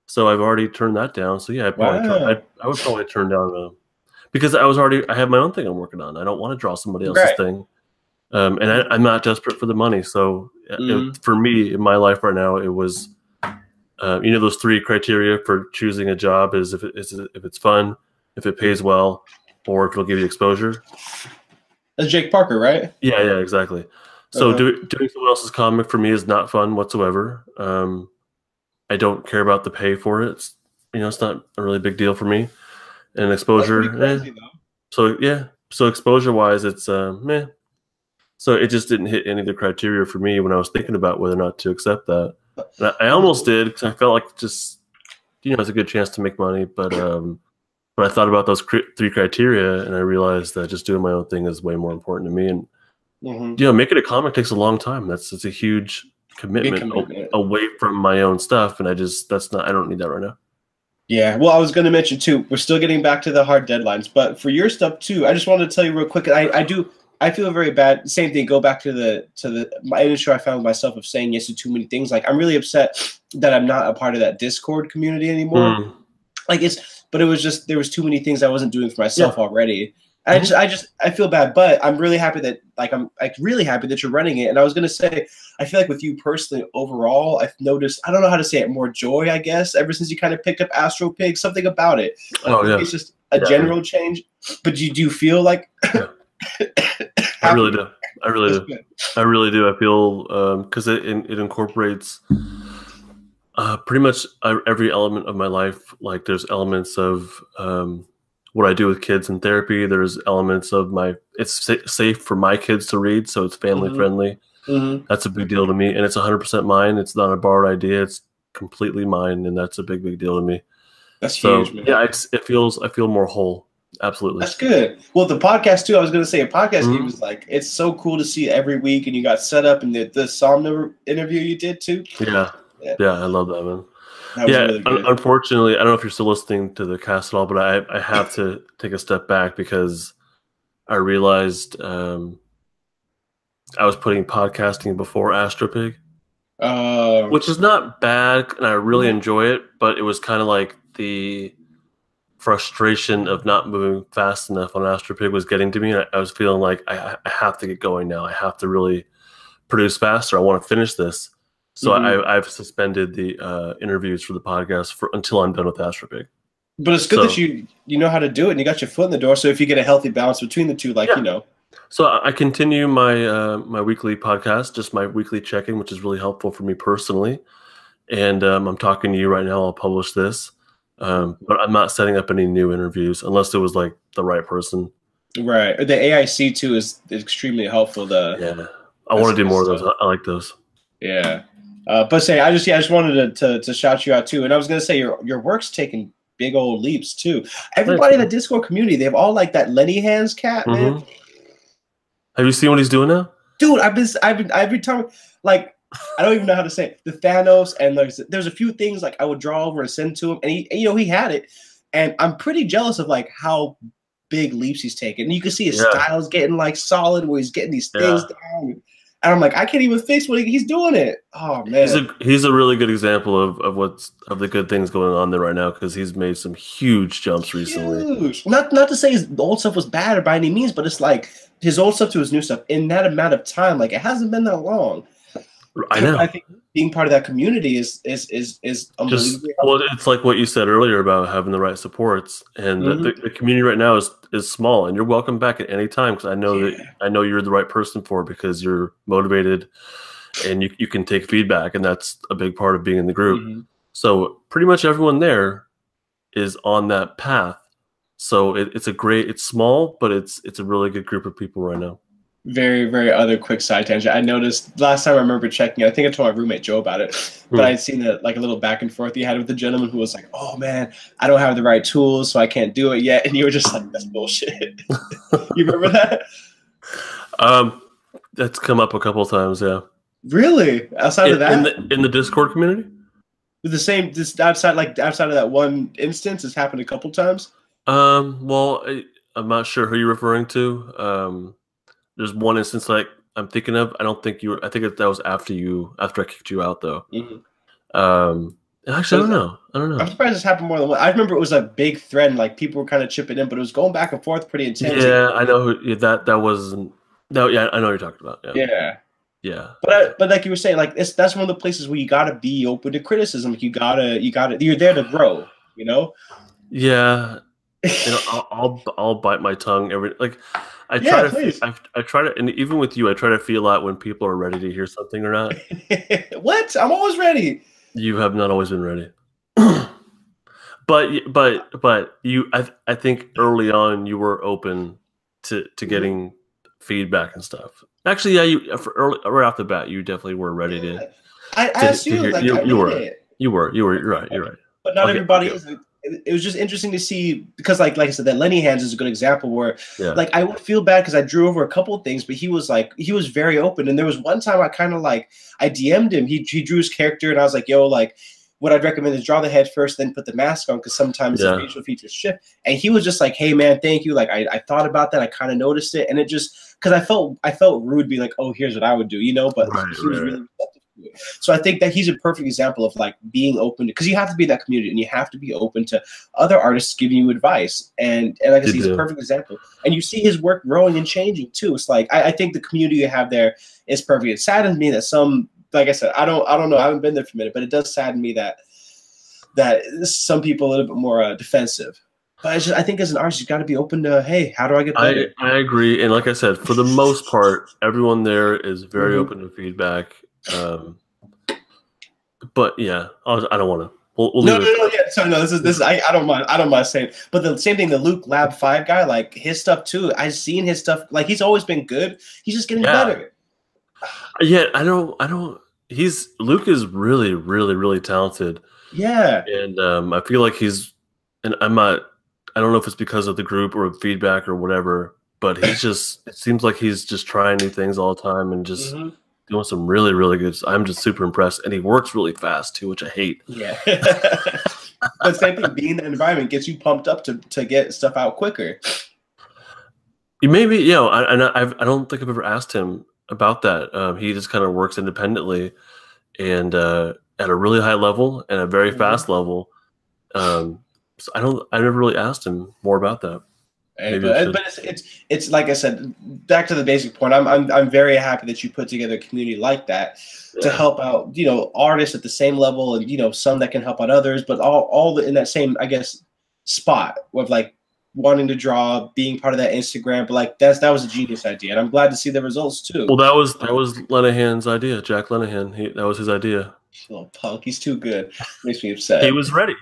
So I've already turned that down. So yeah, I would probably turn down because I have my own thing I'm working on. I don't want to draw somebody else's thing, and I'm not desperate for the money. So for me in my life right now, it was, you know, those three criteria for choosing a job is if it's fun, if it pays well, or if it'll give you exposure. That's Jake Parker, right? Yeah, exactly. So doing someone else's comic for me is not fun whatsoever. I don't care about the pay for it. It's, you know, it's not a really big deal for me. And exposure, crazy, so yeah. So exposure-wise, it's meh. So it just didn't hit any of the criteria for me when I was thinking about whether or not to accept that. And I almost did, because I felt like, just, you know, it's a good chance to make money, but. But I thought about those three criteria, and I realized that just doing my own thing is way more important to me. And you know, making a comic takes a long time. It's a huge commitment away from my own stuff, and I don't need that right now. Yeah, well, I was going to mention, too, we're still getting back to the hard deadlines. But for your stuff, too, I just wanted to tell you real quick, I feel very bad. Same thing, go back to my issue I found myself of saying yes to too many things. Like, I'm really upset that I'm not a part of that Discord community anymore. Mm. Like, but it was just, there was too many things I wasn't doing for myself already. And I feel bad, but I'm really happy that, really happy that you're running it. And I was going to say, I feel like with you personally, overall, I've noticed, I don't know how to say it, more joy, I guess, ever since you kind of picked up Astro Pig, something about it. It's just a general change, but you do feel like... I really do. I really do. I really do. I feel, because it incorporates... pretty much every element of my life. Like, there's elements of what I do with kids in therapy. There's elements of it's safe for my kids to read, so it's family friendly. Mm-hmm. That's a big deal to me, and it's 100% mine. It's not a borrowed idea. It's completely mine, and that's a big, big deal to me. That's huge, man. Yeah, I feel more whole. Absolutely. That's good. Well, the podcast, too, I was going to say a podcast game was like, it's so cool to see every week, and you got set up, and the Somna interview you did, too. Yeah. Yeah, I love that, man. That was really good. Unfortunately, I don't know if you're still listening to the cast at all, but I have to take a step back because I realized I was putting podcasting before Astro Pig, which is not bad, and I really enjoy it, but it was kind of like the frustration of not moving fast enough on Astro Pig was getting to me, and I was feeling like I have to get going now. I have to really produce faster. I want to finish this. So I've suspended the interviews for the podcast until I'm done with Astro Pig. But it's good that you know how to do it, and you got your foot in the door. So if you get a healthy balance between the two, So I continue my weekly podcast, just my weekly check-in, which is really helpful for me personally. And I'm talking to you right now. I'll publish this, but I'm not setting up any new interviews unless it was like the right person. Right. The AIC too is extremely helpful. I want to do more of those. I like those. Yeah. But say, I just wanted to shout you out too, and I was gonna say your work's taking big old leaps too. Everybody in the Discord community, they've all like that Lenahan's cat, man. Have you seen what he's doing now, dude? I've been talking like I don't even know how to say it. The Thanos, and there's a few things like I would draw over and send to him, and he had it, and I'm pretty jealous of like how big leaps he's taking. And you can see his style's getting like solid, where he's getting these things down. And I'm like, I can't even fix what he's doing it. Oh man, he's a really good example of the good things going on there right now, because he's made some huge jumps recently. Not to say his old stuff was bad or by any means, but it's like his old stuff to his new stuff in that amount of time, like it hasn't been that long. I know. I think being part of that community is unbelievable. Well, it's like what you said earlier about having the right supports, and the community right now is small, and you're welcome back at any time, because I know that I know you're the right person for it, because you're motivated, and you can take feedback, and that's a big part of being in the group. So pretty much everyone there is on that path. So it's small, but it's a really good group of people right now. Very, very other quick side tangent. I noticed last time I remember checking, I think I told my roommate Joe about it, but I'd seen that like a little back and forth you had with the gentleman who was like, "Oh man, I don't have the right tools, so I can't do it yet." And you were just like, "That's bullshit." You remember that? That's come up a couple of times, yeah. Really? Outside of that? In the Discord community? The same, just outside of that one instance, it's happened a couple times? Well, I'm not sure who you're referring to. There's one instance like I'm thinking of. I don't think you were. I think that was after I kicked you out though. Actually, I don't know. I'm surprised this happened more than one. I remember it was a big thread, and like people were kind of chipping in, but it was going back and forth pretty intense. Yeah, I know that wasn't. No, yeah, I know what you're talking about. Yeah. But like you were saying, like that's one of the places where you gotta be open to criticism. Like you gotta. You're there to grow. You know. Yeah. I'll bite my tongue I try to, and even with you, I try to feel out when people are ready to hear something or not. What? I'm always ready. You have not always been ready. but you, I think early on you were open to getting feedback and stuff. Actually, yeah, right off the bat, you definitely were ready to. I assume like you were. You're right. But not everybody is. It was just interesting to see, because like I said, that Lenahan's is a good example where like I would feel bad because I drew over a couple of things, but he was very open. And there was one time I DM'd him. He drew his character, and I was like, "Yo, like, what I'd recommend is draw the head first, then put the mask on, because sometimes the facial features shift. And he was just like, hey man, thank you. Like I thought about that. I kind of noticed it. And it just, because I felt rude being like, oh, here's what I would do, you know, but he was really receptive to it. So I think that he's a perfect example of like being open, because you have to be in that community and you have to be open to other artists giving you advice. And like I said, he's a perfect example. And you see his work growing and changing too. It's like, I think the community you have there is perfect. It saddens me that some, like I said, I don't know. I haven't been there for a minute, but it does sadden me that some people are a little bit more defensive. But I think as an artist, you've got to be open to, hey, how do I get better? I agree, and like I said, for the most part, everyone there is very open to feedback. But yeah, I don't want to. We'll no. Yeah, so no. This is. I don't mind. I don't mind saying. But the same thing. The Luke Lab 5 guy, like his stuff too. I've seen his stuff. Like he's always been good. He's just getting better. Yeah, I don't. Luke is really, really, really talented. Yeah, and I feel like I don't know if it's because of the group or feedback or whatever, but he's just. It seems like he's just trying new things all the time and just doing some really, really good. I'm just super impressed, and he works really fast too, which I hate. Yeah, but same thing. Being in the environment gets you pumped up to get stuff out quicker. Maybe, you know, I don't think I've ever asked him about that. He just kind of works independently and at a really high level and a very fast level. So I never really asked him more about that. Hey, but it's like I said, back to the basic point. I'm very happy that you put together a community like that to help out, you know, artists at the same level and, you know, some that can help out others, but all in that same, I guess, spot of like wanting to draw, being part of that Instagram, but like that was a genius idea, and I'm glad to see the results too. Well, that was Lenahan's idea, Jack Lenahan. That was his idea. Little punk, he's too good. Makes me upset. He was ready.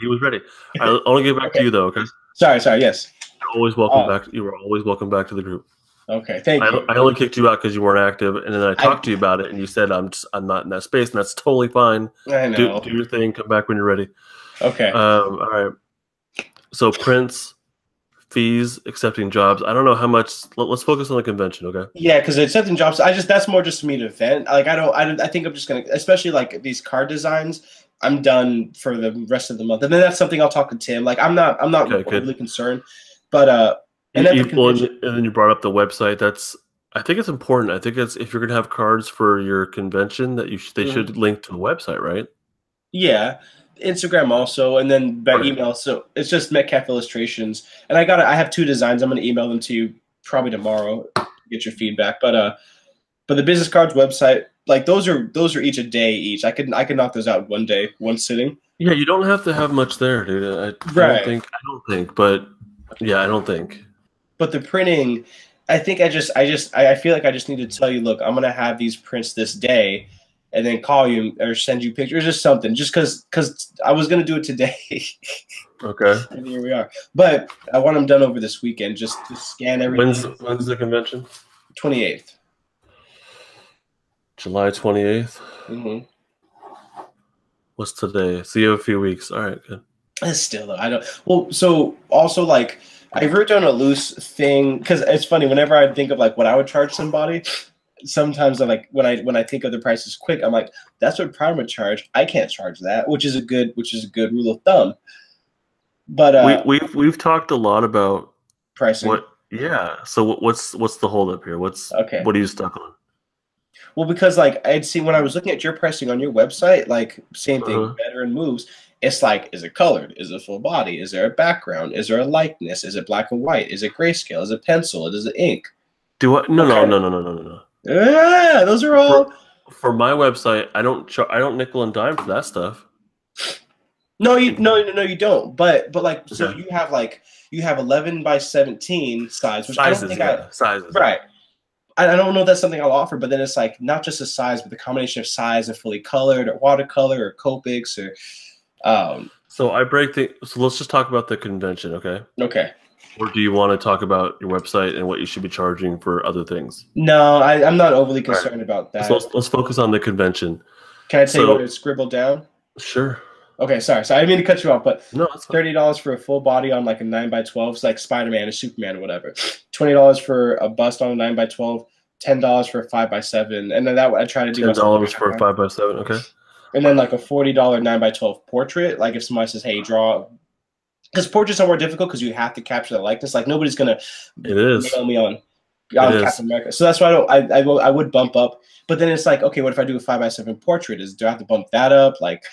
I'll only get back to you though. Okay. Sorry. Yes. You're always welcome back. You were always welcome back to the group. Okay, thank you. I only kicked you out because you weren't active, and then I talked to you about it, and you said I'm not in that space, and that's totally fine. I know. Do your thing. Come back when you're ready. Okay. All right. So Prince. Fees, accepting jobs. I don't know how much. Let's focus on the convention, okay? Yeah, because accepting jobs, that's more just for me to vent. Like I think I'm just gonna, especially like these card designs, I'm done for the rest of the month, and then that's something I'll talk to Tim. Like I'm not really concerned, but and then you brought up the website. I think it's important. I think it's, if you're gonna have cards for your convention, that they should link to the website, right? Yeah. Instagram also, and then by email. So it's just Metcalf Illustrations, and I have 2 designs. I'm gonna email them to you probably tomorrow to get your feedback. But the business cards website, like those are each a day each. I could knock those out one day, one sitting. Yeah, you don't have to have much there, dude. I don't think. But yeah, I don't think. But the printing, I feel like I just need to tell you, look, I'm gonna have these prints this day, and then call you or send you pictures or something, just because I was going to do it today. Okay. And here we are. But I want them done over this weekend, just to scan everything. When's the convention? 28th. July 28th? Mm-hmm. What's today? So you have a few weeks. All right, good. It's still, though, I don't – well, so also, like, I wrote down a loose thing because it's funny. Whenever I think of, like, what I would charge somebody – sometimes I'm like, when I think of the prices quick, I'm like, that's what Prime would charge. I can't charge that, which is a good rule of thumb. But we've talked a lot about pricing. So what's the holdup here? What are you stuck on? Well, because like I'd seen when I was looking at your pricing on your website, like same thing, veteran moves. It's like, is it colored? Is it full body? Is there a background? Is there a likeness? Is it black and white? Is it grayscale? Is it pencil? Is it ink? No. Yeah, those are all for my website. I don't nickel and dime for that stuff. No, you don't. But like, so you have 11 by 17 size, which sizes, I don't think sizes. Right. I don't know if that's something I'll offer, but then it's like not just the size, but the combination of size and fully colored or watercolor or Copics or. So I break the. So let's just talk about the convention, okay? Okay. Or do you want to talk about your website and what you should be charging for other things? No, I'm not overly concerned about that. So let's focus on the convention. Can I tell you what it scribbled down? Sure. Okay, sorry. I didn't mean to cut you off, but no, $30 for a full body on like a 9 by 12, like Spider-Man or Superman or whatever. $20 for a bust on a 9 by 12. $10 for a 5 by 7, and then that I try to do. $10 for a 5 by 7. Okay. And then like a $40 9x12 portrait, like if somebody says, hey, draw, because portraits are more difficult because you have to capture the likeness. Like nobody's gonna nail me on Captain America. So that's why I would bump up. But then it's like, okay, what if I do a 5x7 portrait? Do I have to bump that up? Like,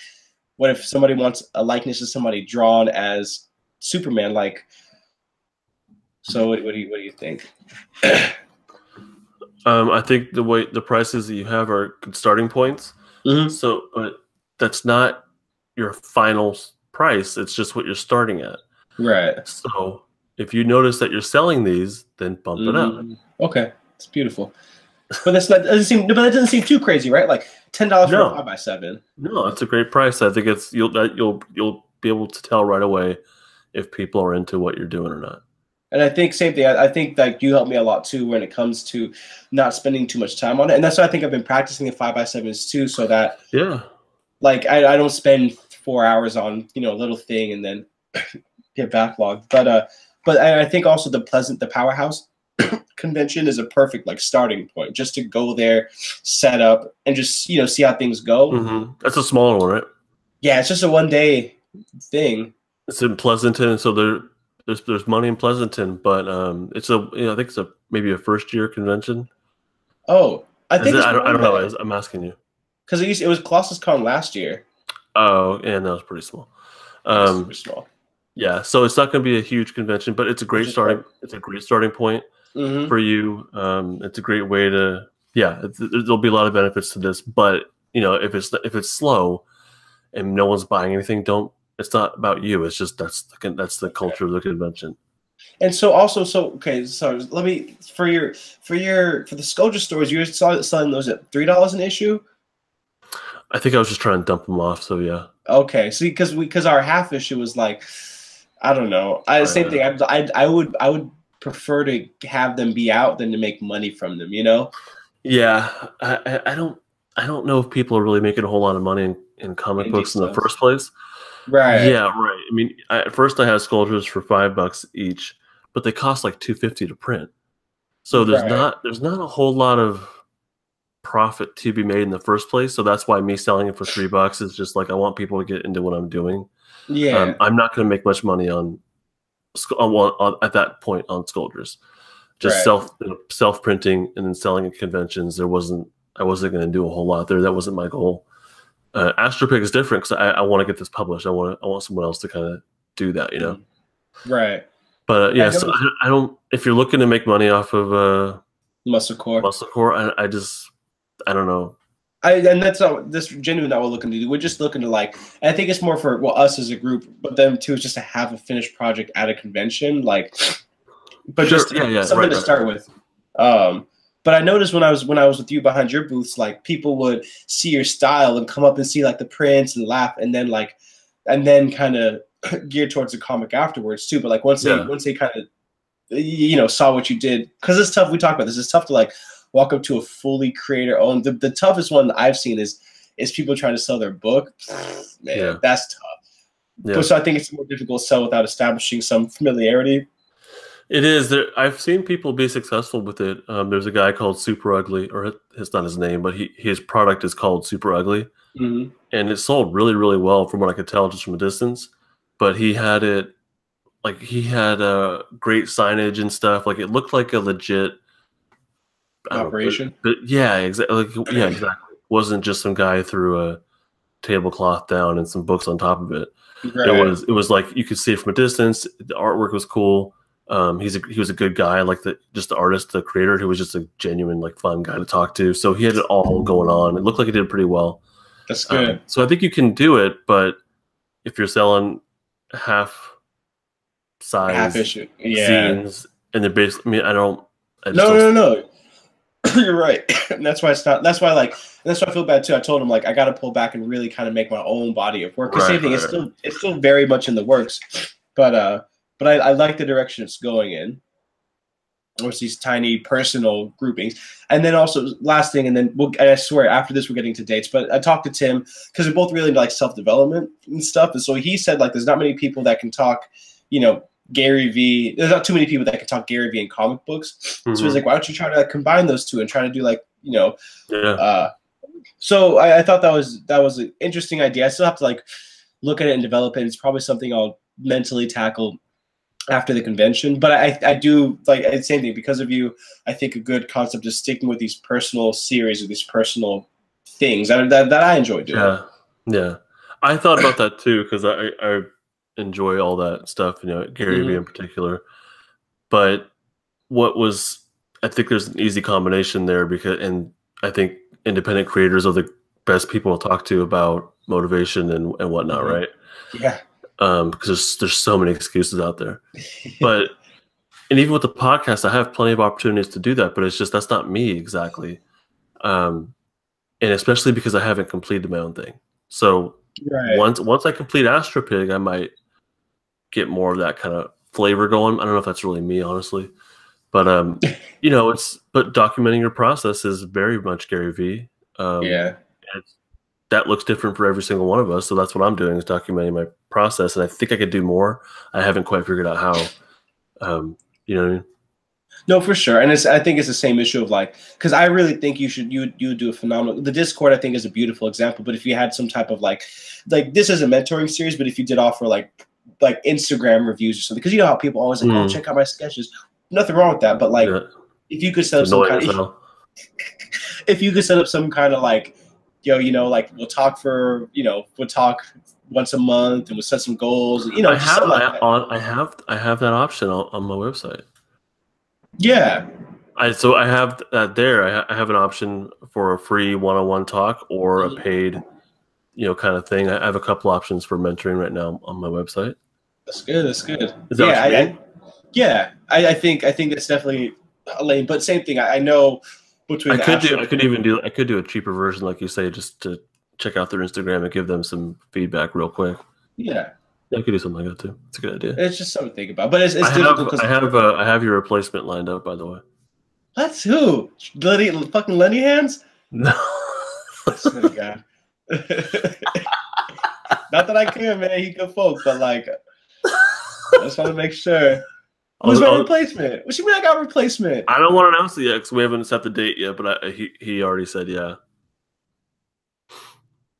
what if somebody wants a likeness of somebody drawn as Superman? Like, so what do you think? I think the prices that you have are good starting points. Mm-hmm. So, but that's not your final price. It's just what you're starting at. Right. So if you notice that you're selling these, then bump it up. Okay, it's beautiful. But that's not that doesn't seem too crazy, right? Like $10 for a 5x7. No, that's a great price. I think it's you'll be able to tell right away if people are into what you're doing or not. And I think same thing. I think like you helped me a lot too when it comes to not spending too much time on it, and that's why I think I've been practicing the 5x7s too, so that like I don't spend 4 hours on a little thing and then get backlogged. But I think also the Powerhouse convention is a perfect like starting point, just to go there, set up, and just see how things go. Mm-hmm. That's a smaller one, right? Yeah, it's just a 1 day thing. It's in Pleasanton, so there's money in Pleasanton, but it's a I think it's maybe a first year convention. Oh, I think I don't know. I'm asking you because it was Colossus Con last year. Oh, and that was pretty small. Super small. Yeah, so it's not going to be a huge convention, but it's a great starting. It's a great starting point for you. It's a great way to there'll be a lot of benefits to this, but if it's slow and no one's buying anything, don't. It's not about you. It's just that's the culture of the convention. And so also let me for the Sculpture Stores, you were selling those at $3 an issue. I think I was just trying to dump them off. So yeah. Okay. See, because our half issue was like, I don't know. Same thing. I would prefer to have them be out than to make money from them. Yeah. I don't know if people are really making a whole lot of money in comic books in the first place. Right. Yeah, right. I mean, at first I had sculptures for $5 each, but they cost like $2.50 to print. So there's not a whole lot of profit to be made in the first place. So that's why me selling it for $3 is just like I want people to get into what I'm doing. Yeah. I'm not going to make much money on at that point on sculptures. Just self printing and then selling at conventions. I wasn't going to do a whole lot there. That wasn't my goal. Astro Pig is different because I want to get this published. I want someone else to kind of do that, Right. But I don't. If you're looking to make money off of Muscle Core, I don't know. And that's not genuinely not what we're looking to do. We're just looking to I think it's more for us as a group, but them too is just to have a finished project at a convention, something to start with. But I noticed when I was with you behind your booths, people would see your style and come up and see the prints and laugh, and then kind of gear towards the comic afterwards too. But once they kind of saw what you did, because it's tough. We talked about this. It's tough to walk up to a fully creator owned. The toughest one I've seen is people trying to sell their book. Man, that's tough. Yeah. So I think it's more difficult to sell without establishing some familiarity. It is. I've seen people be successful with it. There's a guy called Super Ugly, or it's not his name, but his product is called Super Ugly, and it sold really, really well from what I could tell just from a distance. But he had great signage and stuff. It looked like a legit operation. Exactly. It wasn't just some guy threw a tablecloth down and some books on top of it. Right. It was like you could see it from a distance. The artwork was cool. He was a good guy, the artist, the creator, who was just a genuine fun guy to talk to. So he had it all going on. It looked like he did pretty well. That's good. So I think you can do it, but if you're selling half issue zines and they're basically, no. You're right. And that's why it's not. That's why I feel bad too. I told him I got to pull back and really kind of make my own body of work. It's still very much in the works, but I like the direction it's going in. It's these tiny personal groupings. And then also, last thing, I swear, after this, we're getting to dates. But I talked to Tim, because we're both really into self-development and stuff. And so he said, there's not many people that can talk, Gary V. There's not too many people that can talk Gary V in comic books. Mm-hmm. So he's like, why don't you try to combine those two and try to do, So I thought that was an interesting idea. I still have to like look at it and develop it. It's probably something I'll mentally tackle after the convention. But I do like the same thing because of you. I think a good concept is sticking with these personal series or these personal things that I enjoy doing. Yeah, yeah. I thought about that too because I enjoy all that stuff. You know, Gary V in particular. But what was I think there's an easy combination there and I think independent creators are the best people to talk to about motivation and whatnot, right? Yeah. Because there's so many excuses out there. But and even with the podcast, I have plenty of opportunities to do that, but it's just that's not me exactly. And especially because I haven't completed my own thing. So once I complete Astro Pig, I might get more of that kind of flavor going. I don't know if that's really me, honestly. But you know, but documenting your process is very much Gary V. That looks different for every single one of us. So that's what I'm doing is documenting my process, and I think I could do more. I haven't quite figured out how. You know what I mean? No, for sure. And I think it's the same issue of like, because I really think you would do a phenomenal. The Discord I think is a beautiful example. But if you had some type of like this is a mentoring series, but if you did offer like Instagram reviews or something, because you know how people always like, oh, check out my sketches. Nothing wrong with that, but like, if you could set up some kind of, if you could set up some kind of like, yo, you know, like we'll talk once a month and we'll set some goals. And, you know, I have that option on my website. Yeah. So I have that there. I have an option for a free one-on-one talk or a paid, you know, kind of thing. I have a couple options for mentoring right now on my website. That's good. That's good. Is that what you mean? Yeah, I think that's definitely a lane, but same thing. I know between I could do a cheaper version, like you say, just to check out their Instagram and give them some feedback real quick. Yeah, I could do something like that too. It's a good idea. It's just something to think about, but it's difficult because I have your replacement lined up, by the way. That's who? Fucking Lenahan's? No. God. Not that I care, man. He good folk, but like, I just want to make sure. Who's my replacement? What do you mean I got a replacement? I don't want to announce it yet because we haven't set the date yet, but he already said yeah.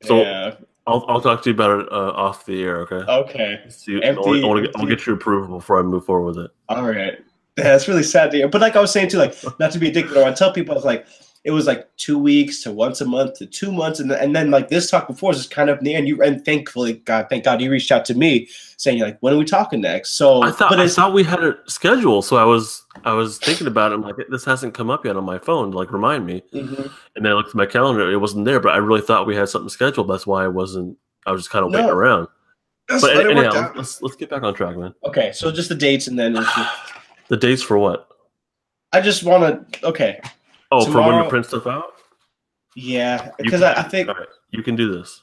So yeah. I'll talk to you about it off the air, okay? Okay. So I'll get your approval before I move forward with it. All right. Yeah, it's really sad to hear. But like I was saying too, like not to be a dick, but I tell people it was like 2 weeks to once a month to 2 months, and then like this talk before is just kind of near, and thankfully, thank God, you reached out to me saying like, when are we talking next? So I thought we had a schedule, so I was thinking about it. I'm like, this hasn't come up yet on my phone. Like, remind me. And then I looked at my calendar; it wasn't there. But I really thought we had something scheduled. That's why I wasn't. I was just kind of waiting around. But anyhow, let's get back on track, man. Okay, so just the dates, and then the dates for what? I just want to. Okay. Oh, tomorrow, for when you print stuff out? Yeah, because I think... All right, you can do this.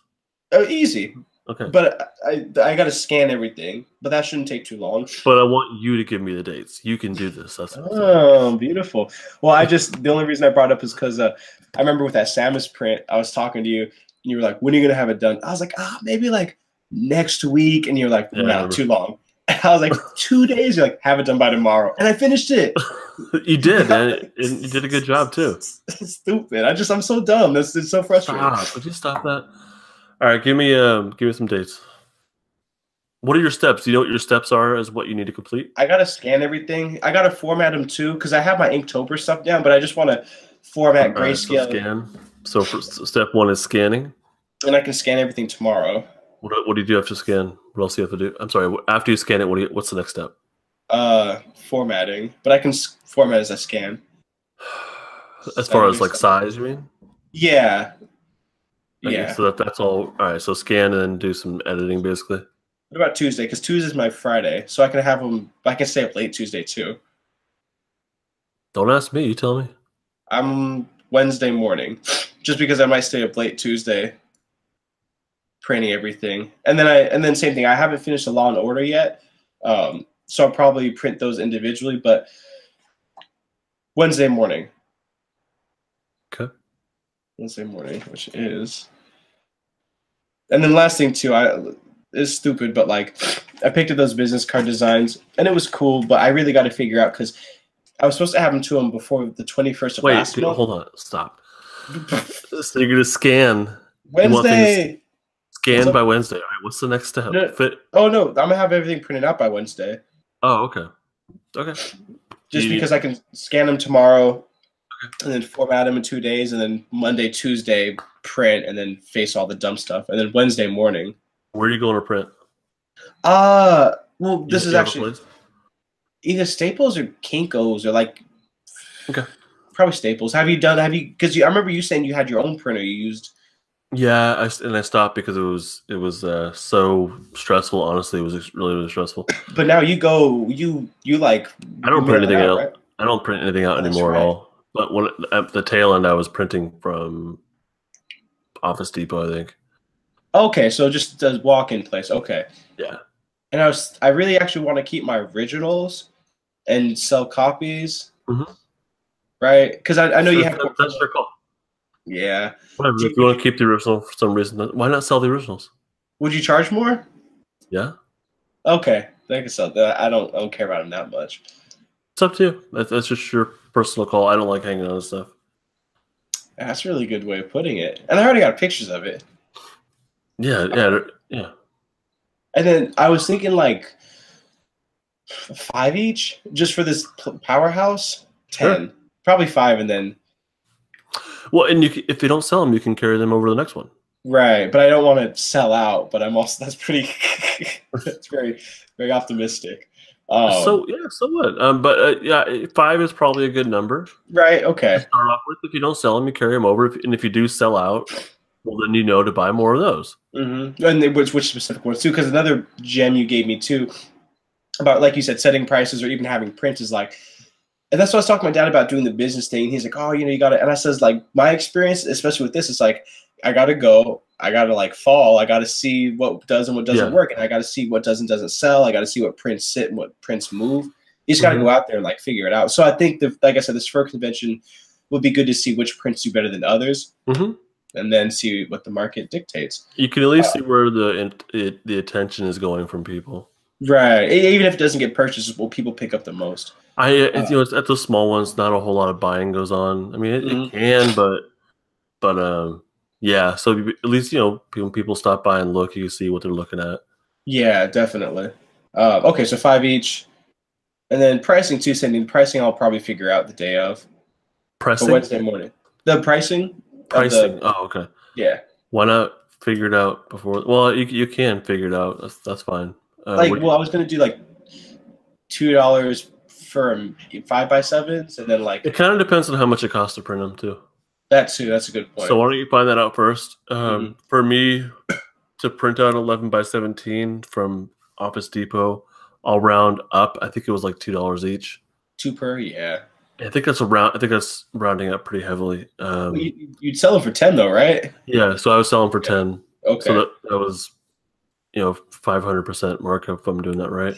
Oh, easy. Okay. But I got to scan everything, but that shouldn't take too long. But I want you to give me the dates. You can do this. That's beautiful. Well, the only reason I brought it up is because I remember with that Samus print, I was talking to you, and you were like, when are you going to have it done? I was like, maybe like next week. And you're like, not too long. And I was like, 2 days? You're like, have it done by tomorrow. And I finished it. You did, man. You did a good job too. Stupid. I'm so dumb. It's so frustrating. Would you stop that? All right, give me some dates. What are your steps? Do you know what your steps are as what you need to complete? I gotta scan everything. I gotta format them too, because I have my Inktober stuff down, but I just want to format grayscale. Right, so for step one is scanning. And I can scan everything tomorrow. What do you do after scan? What else do you have to do? I'm sorry. After you scan it, what's the next step? Formatting, but I can format as I scan. As far as like size, you mean? Yeah. Okay, yeah. So that's all. All right. So scan and then do some editing, basically. What about Tuesday? Because Tuesday's my Friday, so I can have them. I can stay up late Tuesday too. Don't ask me. You tell me. I'm Wednesday morning, just because I might stay up late Tuesday. Printing everything, and then same thing. I haven't finished the Law and Order yet. So I'll probably print those individually, but Wednesday morning. Okay. Wednesday morning, which is. And then last thing too, it's stupid, but like I picked up those business card designs and it was cool, but I really got to figure out because I was supposed to have them to him before the 21st of last month. Hold on, stop. So you're gonna scan Wednesday. Scan by Wednesday. All right, what's the next step? No, I'm gonna have everything printed out by Wednesday. Oh, okay. Okay. Just because I can scan them tomorrow, and then format them in 2 days, and then Monday, Tuesday print, and then face all the dumb stuff, and then Wednesday morning. Where are you going to print? Well, this is actually either Staples or Kinko's or like. Okay. Probably Staples. Because I remember you saying you had your own printer you used. Yeah, I stopped because it was so stressful. Honestly, it was really stressful. But now I don't print anything out. Right? I don't print anything out anymore at all. But when at the tail end, I was printing from Office Depot, I think. Okay, so just the walk-in place. Okay. Yeah. And I really actually want to keep my originals and sell copies. Mm-hmm. Right? Because I know you have. That's your call. Yeah. Whatever. If you want to keep the original for some reason, why not sell the originals? Would you charge more? Yeah. Okay. I can sell that. I don't care about them that much. It's up to you. That's just your personal call. I don't like hanging on to stuff. That's a really good way of putting it. And I already got pictures of it. Yeah. And then I was thinking like 5 each just for this powerhouse. 10. Sure. Probably 5 and then. Well, and if you don't sell them, you can carry them over to the next one. Right, but I don't want to sell out. But I'm also that's very, very optimistic. So yeah, so what? But yeah, 5 is probably a good number. Right. Okay. To start off with, if you don't sell them, you carry them over, and if you do sell out, well, then you know to buy more of those. Mm-hmm. And which specific ones too? Because another gem you gave me too, about like you said, setting prices or even having prints is like. And that's what I was talking to my dad about doing the business thing. He's like, oh, you know, you got to. And I says, like, my experience, especially with this, is like, I got to go. I got to, like, fall. I got to see what does and what doesn't work. And I got to see what does and doesn't sell. I got to see what prints sit and what prints move. You just got to go out there and, like, figure it out. So I think, like I said, this fur convention would be good to see which prints do better than others and then see what the market dictates. You can at least see where the attention is going from people. Right. Even if it doesn't get purchased, will people pick up the most? It's at the small ones, not a whole lot of buying goes on. I mean, it can, but yeah. So at least, you know, people stop by and look, you can see what they're looking at. Yeah, definitely. Okay, so 5 each, and then pricing too. Sending pricing, I'll probably figure out the day of. Pricing Wednesday morning. The pricing. Pricing. Oh, okay. Yeah. Why not figure it out before? Well, you can figure it out. That's fine. I was gonna do like $2 for 5x7s, and then like it kind of depends on how much it costs to print them too. That too. That's a good point. So why don't you find that out first? For me to print out 11x17 from Office Depot, I'll round up. I think it was like $2 each. 2 per, yeah. I think that's rounding up pretty heavily. Well, you'd sell them for 10 though, right? Yeah. So I was selling for 10. Okay. So that was. You know, 500% markup. If I'm doing that right.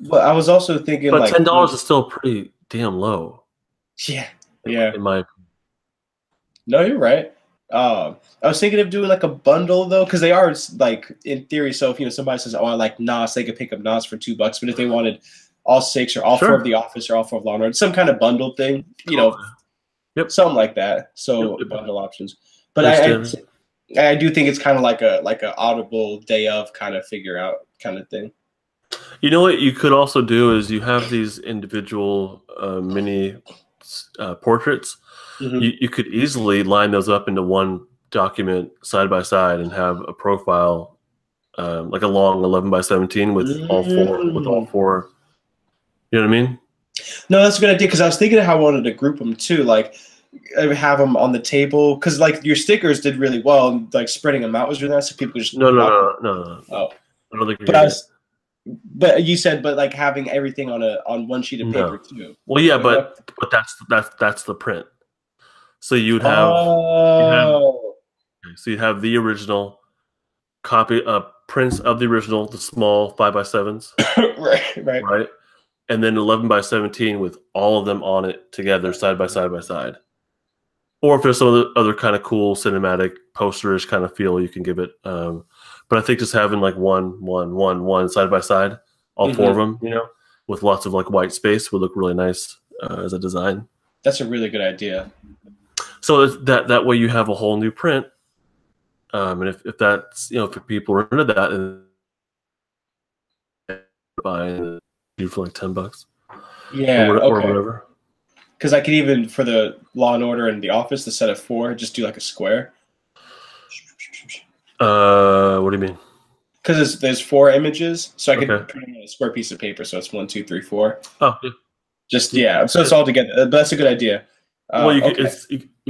Well, I was also thinking, but like $10 is still pretty damn low. Yeah, in my opinion. No, you're right. I was thinking of doing like a bundle though, because they are like in theory. So if somebody says, "Oh, I like Nas," they could pick up Nas for $2. But if they wanted all 6 or all 4 of The Office or all 4 of Law and Order, some kind of bundle thing, you know, something like that. So bundle options. But I do think it's kind of like a audible day of kind of figure out kind of thing. You know what you could also do is you have these individual mini portraits. Mm-hmm. You could easily line those up into one document side by side and have a profile like a long 11x17 with all four. You know what I mean? No, that's a good idea because I was thinking of how I wanted to group them too, like. Have them on the table because like your stickers did really well and like spreading them out was really nice so people just no. Oh, I don't think but you said like having everything on one sheet of paper too. Well, yeah, but that's the print. So you'd have you'd have the original copy prints of the original, the small 5x7s, right, and then 11x17 with all of them on it together side by side. Or if there's some other kind of cool cinematic posterish kind of feel you can give it. But I think just having like one side by side, all 4 of them, you know, with lots of like white space would look really nice as a design. That's a really good idea. So that way you have a whole new print. And if that's, you know, if people are into that, and buy it for like $10. Yeah. Or whatever. Because I could even, for the Law and Order and The Office, the set of 4, just do like a square. What do you mean? Because there's 4 images, so I could print them on a square piece of paper. So it's 1, 2, 3, 4. Oh, yeah. Just yeah. So it's all together. But that's a good idea. Well, you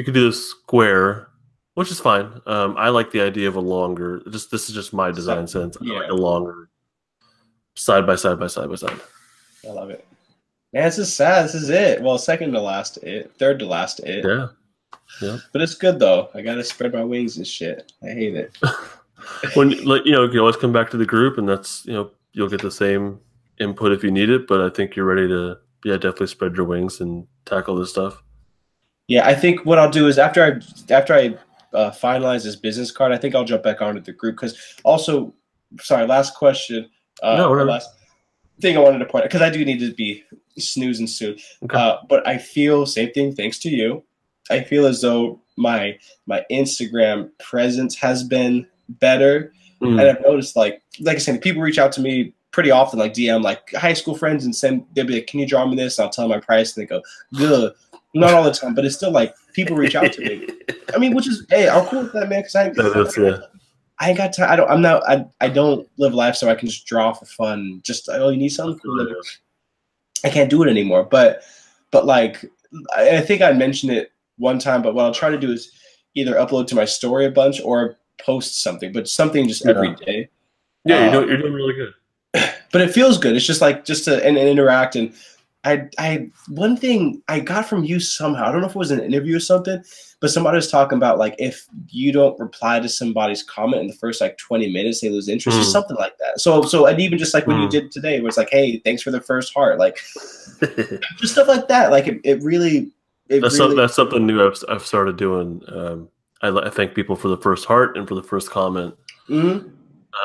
could do a square, which is fine. I like the idea of a longer. This is just my design sense. Yeah. I like a longer side by side by side by side. I love it. Man, this is sad. This is it. Well, second to last it, third to last it. Yeah. Yeah. But it's good though. I gotta spread my wings and shit. I hate it. When you can always come back to the group, and that's you'll get the same input if you need it. But I think you're ready to definitely spread your wings and tackle this stuff. Yeah, I think what I'll do is after I finalize this business card, I think I'll jump back onto the group because also, sorry, last question. Last thing I wanted to point out, because I do need to be snoozing soon. Okay. But I feel same thing. Thanks to you, I feel as though my Instagram presence has been better. Mm. And I've noticed like I said, people reach out to me pretty often, like DM like high school friends and they'll be like, can you draw me this? And I'll tell them my price and they go, good. Not all the time, but it's still like people reach out to me. I mean, which is, hey, I'm cool with that, man, because I ain't got time. I don't live life so I can just draw for fun. Just you need something? I can't do it anymore. But like I think I mentioned it one time, but what I'll try to do is either upload to my story a bunch or post something, but something just every day. Yeah, you're doing really good. But it feels good. It's just like just to interact. And I one thing I got from you somehow, I don't know if it was an interview or something, but somebody was talking about like if you don't reply to somebody's comment in the first like 20 minutes, they lose interest or something like that. So and even just like when you did today, it was like, hey, thanks for the first heart, like just stuff like that. Like that's something new I've started doing. I thank people for the first heart and for the first comment. Mm-hmm.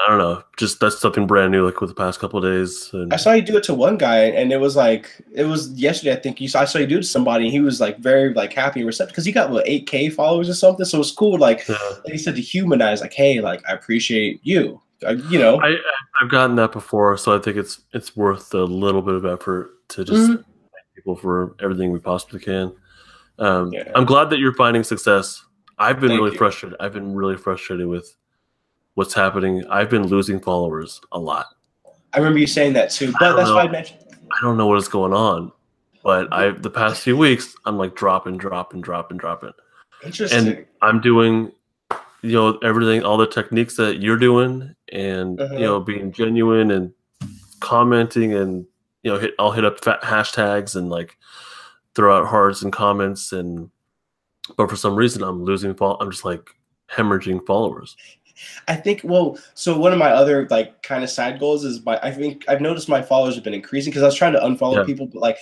I don't know, just that's something brand new, like with the past couple of days. And I saw you do it to one guy, and it was like yesterday. I think I saw you do it to somebody, and he was like very like happy and receptive because he got like 8K followers or something. So it was cool. Like, like he said, to humanize, like, hey, like I appreciate you. I've gotten that before, so I think it's worth a little bit of effort to just thank people for everything we possibly can. I'm glad that you're finding success. I've been really frustrated. I've been really frustrated with what's happening. I've been losing followers a lot. I remember you saying that too, but that's why I mentioned. I don't know what is going on, but the past few weeks, I'm like dropping. Interesting. And I'm doing, everything, all the techniques that you're doing and, being genuine and commenting and, I'll hit up hashtags and like throw out hearts and comments and, but for some reason I'm just like hemorrhaging followers. I think, well, so one of my other like kind of side goals is I think I've noticed my followers have been increasing because I was trying to unfollow people, but like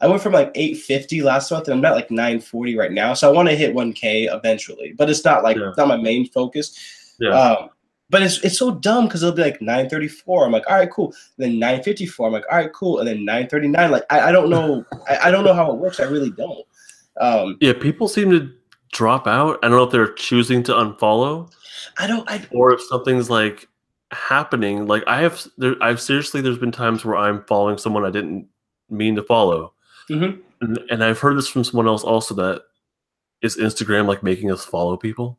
I went from like 850 last month and I'm at like 940 right now. So I want to hit 1K eventually, but it's not like not my main focus. Yeah. But it's so dumb because it'll be like 934. I'm like, all right, cool. And then 954. I'm like, all right, cool. And then 939. Like I don't know. I don't know how it works. I really don't. Yeah, people seem to drop out. I don't know if they're choosing to unfollow. Or if something's like happening. Like there's been times where I'm following someone I didn't mean to follow. Mm-hmm. And I've heard this from someone else also, that is Instagram like making us follow people.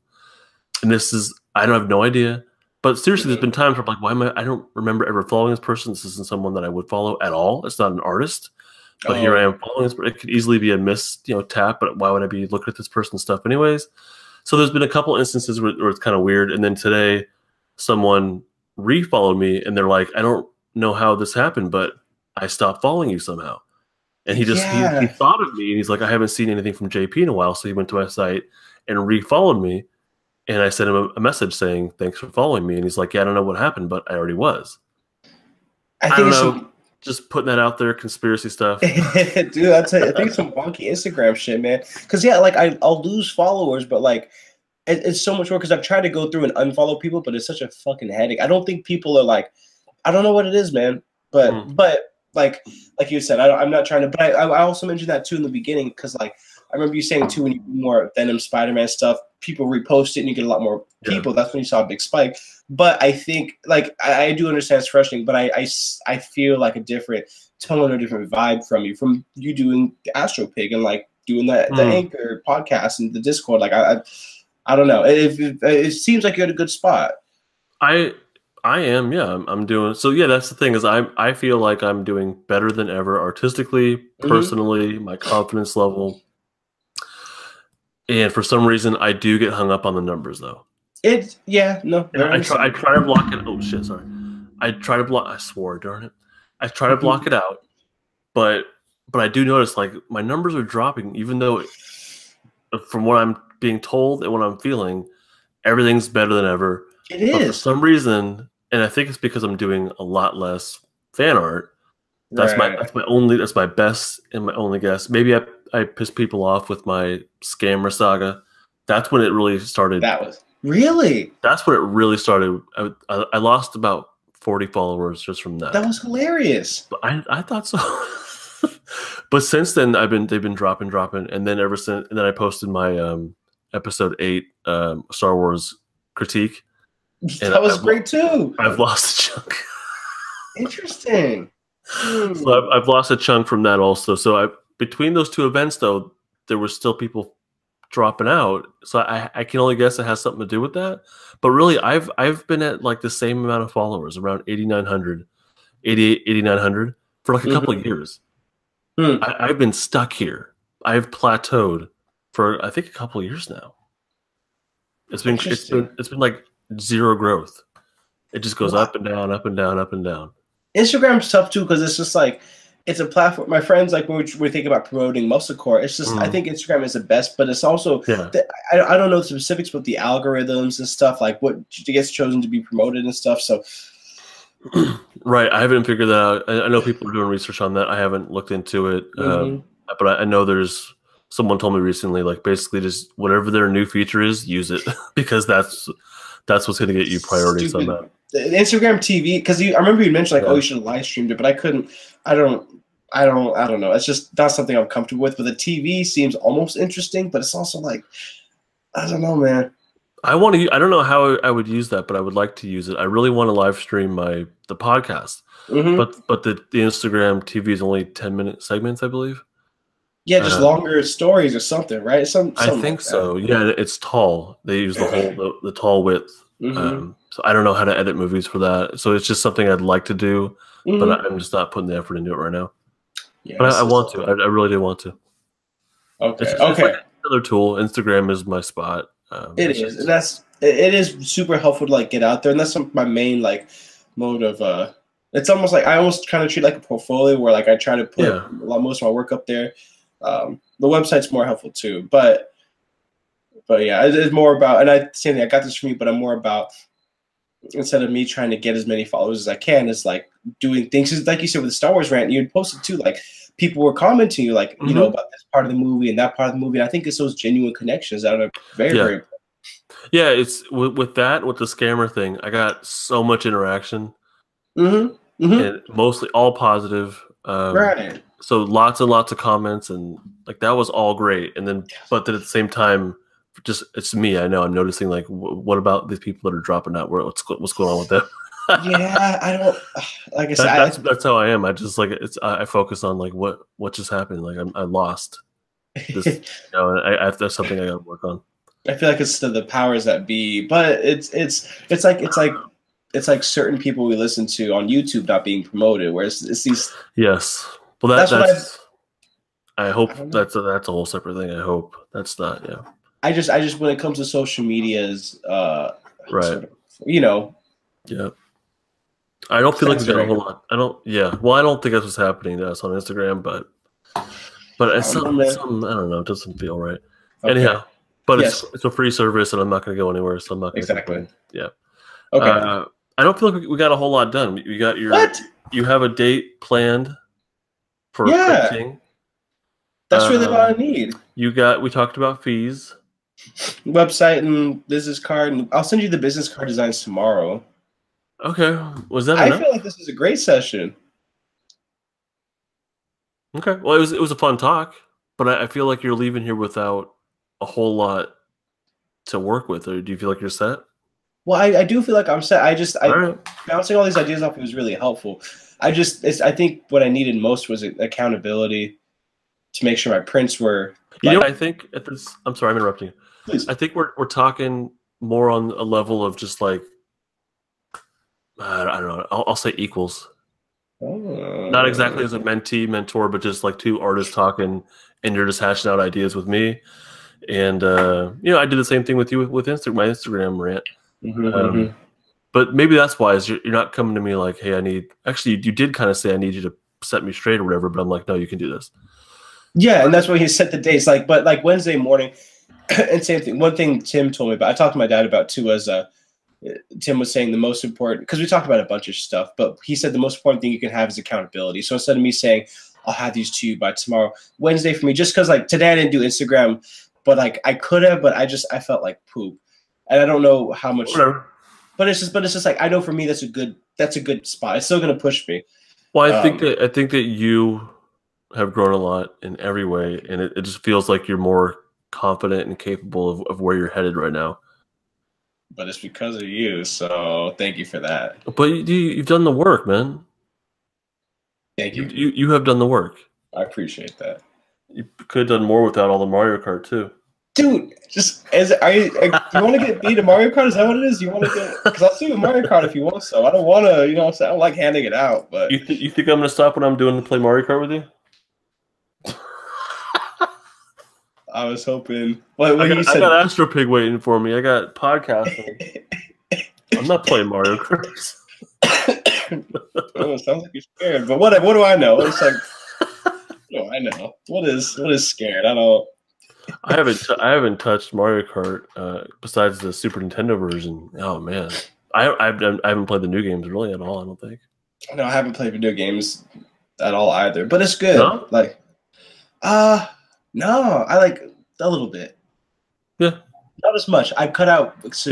And I don't have no idea. But seriously, there's been times where I'm like, why am I don't remember ever following this person. This isn't someone that I would follow at all. It's not an artist. But here I am following this. It could easily be a missed, tap. But why would I be looking at this person's stuff anyways? So there's been a couple instances where it's kind of weird. And then today, someone refollowed me, and they're like, "I don't know how this happened, but I stopped following you somehow." And he just he thought of me, and he's like, "I haven't seen anything from JP in a while," so he went to my site and refollowed me. And I sent him a message saying, "Thanks for following me." And he's like, "Yeah, I don't know what happened, but I already was." I don't know. Just putting that out there, conspiracy stuff. Dude, I think it's some wonky Instagram shit, man. Because, yeah, like, I'll lose followers, but, like, it's so much work because I've tried to go through and unfollow people, but it's such a fucking headache. I don't think people are, like, I don't know what it is, man. But, like you said, I'm not trying to. But I also mentioned that, too, in the beginning because, like, I remember you saying too, when you do more Venom, Spider-Man stuff, people repost it and you get a lot more people. Yeah. That's when you saw a big spike. But I think, like, I do understand it's frustrating, but I feel like a different tone or different vibe from you doing Astro Pig and like doing the Anchor podcast and the Discord. Like, I don't know. It seems like you're at a good spot. I am, yeah. I'm doing so. Yeah, that's the thing is I feel like I'm doing better than ever artistically, personally, my confidence level. And for some reason, I do get hung up on the numbers, though. I try to block it. Oh shit, sorry. I swore, darn it. I try to block it out, but I do notice like my numbers are dropping, even though from what I'm being told and what I'm feeling, everything's better than ever. But for some reason. And I think it's because I'm doing a lot less fan art. That's my best and my only guess. Maybe I pissed people off with my Scammer Saga. That's when it really started. That's when it really started. I lost about 40 followers just from that. That was hilarious. But I thought so. But since then they've been dropping, and then ever since I posted my episode 8 Star Wars critique. And that was great too. I've lost a chunk. Interesting. So I've lost a chunk from that also. So between those two events, though, there were still people dropping out. So I can only guess it has something to do with that. But really, I've been at like the same amount of followers, around 8,900, 8,900 for like a couple of years. I've been stuck here. I've plateaued for I think a couple of years now. It's been like zero growth. It just goes up and down, up and down, up and down. Instagram's tough too, because it's just like it's a platform. My friends, like, we're thinking about promoting Muscle Core. It's just I think Instagram is the best, but it's also I don't know the specifics, but the algorithms and stuff, like what gets chosen to be promoted and stuff. So right, I haven't figured that out. I know people are doing research on that. I haven't looked into it, but I know there's. Someone told me recently, like basically just whatever their new feature is, use it because that's what's going to get you priorities on that. Instagram TV, because I remember you mentioned like, oh, you should have live streamed it, but I couldn't. I don't know. It's just not something I'm comfortable with. But the TV seems almost interesting, but it's also like, I don't know, man. I don't know how I would use that, but I would like to use it. I really want to live stream the podcast, but the Instagram TV is only 10-minute segments, I believe. Yeah, just longer stories or something, right? I think like so. Yeah, it's tall. They use the whole the tall width. So I don't know how to edit movies for that. So it's just something I'd like to do, but I'm just not putting the effort into it right now. Yeah, but I want to. I really do want to. Okay. It's like another tool. Instagram is my spot. It is super helpful to like get out there, and that's my main like mode of. It's almost like I almost kind of treat like a portfolio where like I try to put most of my work up there. The website's more helpful too, but yeah, it's more about, and same thing, I got this from you, but I'm more about, instead of me trying to get as many followers as I can, it's like doing things. It's like you said with the Star Wars rant, you'd post it too, like people were commenting you like, you know, about this part of the movie and that part of the movie. And I think it's those genuine connections that are very, very important. Yeah. It's with the scammer thing, I got so much interaction and mostly all positive. Right. So lots and lots of comments and like that was all great. And then, but then at the same time, just it's me. I know I'm noticing like, what about these people that are dropping out? What's going on with them? Yeah, I don't. Like I said, that's how I am. I just like it's. I focus on like what just happened. Like I lost. This, you know, that's something I got to work on. I feel like it's the powers that be, but it's like certain people we listen to on YouTube not being promoted. Whereas it's these. Yes. Well, that's I hope that's a whole separate thing. I hope that's not. Yeah. I just when it comes to social media's, right. Sort of, you know. Yeah. I don't feel like we got a whole lot. Yeah. Well, I don't think that's what's happening to us on Instagram, but it's something, I don't know. It doesn't feel right. Okay. Anyhow, but it's a free service, and I'm not going to go anywhere, so I'm not going to complain. Yeah. Okay. I don't feel like we got a whole lot done. You got your. What? You have a date planned. For printing. That's really what I need. We talked about fees. Website and business card. And I'll send you the business card designs tomorrow. Okay. Was that enough? I feel like this is a great session. Okay. Well, it was a fun talk. But I feel like you're leaving here without a whole lot to work with. Or do you feel like you're set? Well, I do feel like I'm set. Bouncing all these ideas off, it was really helpful. I think what I needed most was accountability to make sure my prints were. You know, I think at this. I'm sorry, I'm interrupting you. Please. I think we're talking more on a level of just like I don't know. I'll say equals. Oh. Not exactly as a mentee mentor, but just like two artists talking, and you're just hashing out ideas with me. And you know, I did the same thing with you with Instagram, my Instagram rant. But maybe that's why is you're not coming to me like, hey, I need. Actually, you did kind of say I need you to set me straight or whatever. But I'm like, no, you can do this. Yeah, and that's why he set the dates. Like, but like Wednesday morning, and same thing. One thing Tim told me about, I talked to my dad about too, was Tim was saying the most important, because we talked about a bunch of stuff, but he said the most important thing you can have is accountability. So instead of me saying I'll have these to you by tomorrow, Wednesday for me, just because like today I didn't do Instagram, but like I could have, but I felt like poop. And I don't know how much, but it's just like, I know for me, that's a good spot. It's still going to push me. Well, I think that you have grown a lot in every way. And it just feels like you're more confident and capable of where you're headed right now. But it's because of you. So thank you for that. But you've done the work, man. Thank you. You have done the work. I appreciate that. You could have done more without all the Mario Kart too. Dude, you want to get me to Mario Kart? Is that what it is? You want to get? Because I'll see you Mario Kart if you want. So I don't want to, you know what I'm saying? I don't like handing it out. But you think I'm gonna stop what I'm doing to play Mario Kart with you? I was hoping. Well, I got Astro Pig waiting for me. I got podcasting. I'm not playing Mario Kart. Oh, sounds like you're scared. But what? What do I know? It's like, no, I know. What is scared? I don't. I haven't touched Mario Kart besides the Super Nintendo version. Oh man, I haven't played the new games really at all. I don't think. No, I haven't played video games at all either. But it's good. No? Like, no, I like a little bit. Yeah, not as much. I cut out. But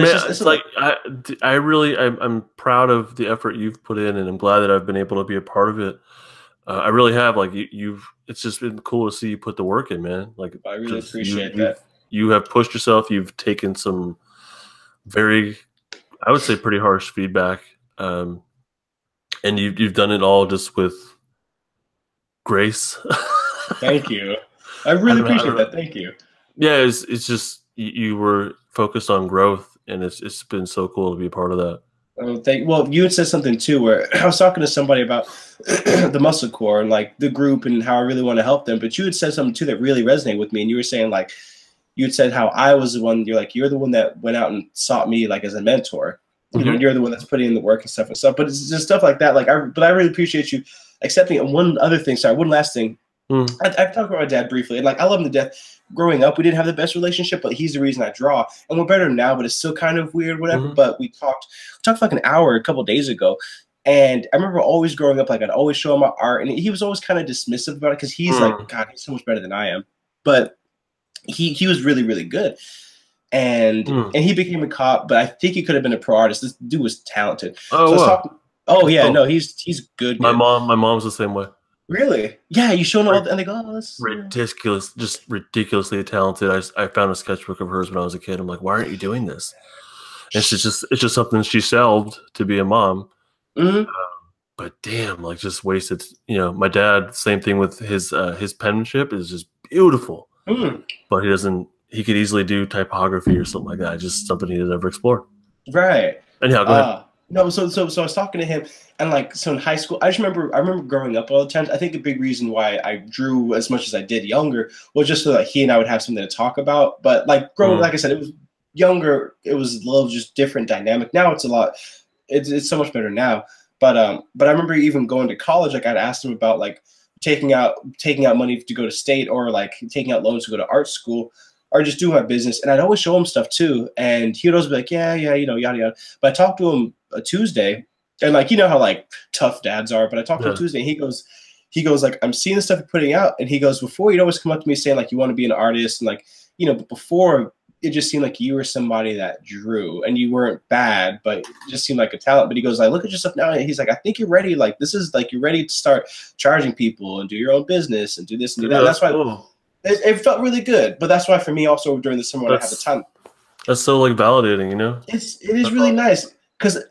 man, I'm proud of the effort you've put in, and I'm glad that I've been able to be a part of it. I really have. Like you've. It's just been cool to see you put the work in, man. Like I really appreciate that. You have pushed yourself. You've taken some very, I would say, pretty harsh feedback, and you've done it all just with grace. Thank you. I really appreciate that. Thank you. Yeah, it's just you were focused on growth, and it's been so cool to be a part of that. Well, you had said something too, where I was talking to somebody about the Muscle Core and like the group and how I really want to help them. But you had said something too that really resonated with me. And you were saying like, you had said how I was the one, you're like, you're the one that went out and sought me like as a mentor. Mm-hmm. You know, you're the one that's putting in the work and stuff. But it's just stuff like that. Like, I really appreciate you accepting it. And one last thing. Mm. I've talked about my dad briefly, and like I love him to death. Growing up, we didn't have the best relationship, but he's the reason I draw, and we're better now. But it's still kind of weird, whatever. Mm-hmm. But we talked for like an hour a couple of days ago, and I remember always growing up, like I'd always show him my art, and he was always kind of dismissive about it because he's like, God, he's so much better than I am. But he was really, really good, and he became a cop. But I think he could have been a pro artist. This dude was talented. Oh, so wow. No, he's good. My mom's the same way. Really? Yeah, you show them all, and they go, oh, this ridiculous, just ridiculously talented. I found a sketchbook of hers when I was a kid. I'm like, why aren't you doing this? And it's just something she shelved to be a mom. Mm-hmm. But damn, like just wasted. You know, my dad, same thing with his penmanship is just beautiful. Mm-hmm. But he could easily do typography or something like that. Just something he had never explored. Right. Anyhow, go ahead. No, so I was talking to him, and like, so in high school, I remember growing up all the time. I think a big reason why I drew as much as I did younger was just so that he and I would have something to talk about. But like growing, like I said, it was younger. It was a little just different dynamic. Now it's a lot. It's so much better now. But I remember even going to college. Like I'd asked him about like taking out money to go to state, or like taking out loans to go to art school, or just do my business. And I'd always show him stuff too. And he would always be like, yeah, you know, yada, yada. But I talked to him a Tuesday, and like, you know how like tough dads are, but I talked to him Tuesday, and he goes like, I'm seeing the stuff you're putting out. And he goes, before you'd always come up to me saying like, you want to be an artist. And like, you know, but before it just seemed like you were somebody that drew, and you weren't bad, but it just seemed like a talent. But he goes, like, look at yourself now. And he's like, I think you're ready. Like, this is like, you're ready to start charging people and do your own business and do this and do that. That's why cool. It felt really good. But that's why for me also during the summer, I had the time. That's so like validating, you know, it is really nice.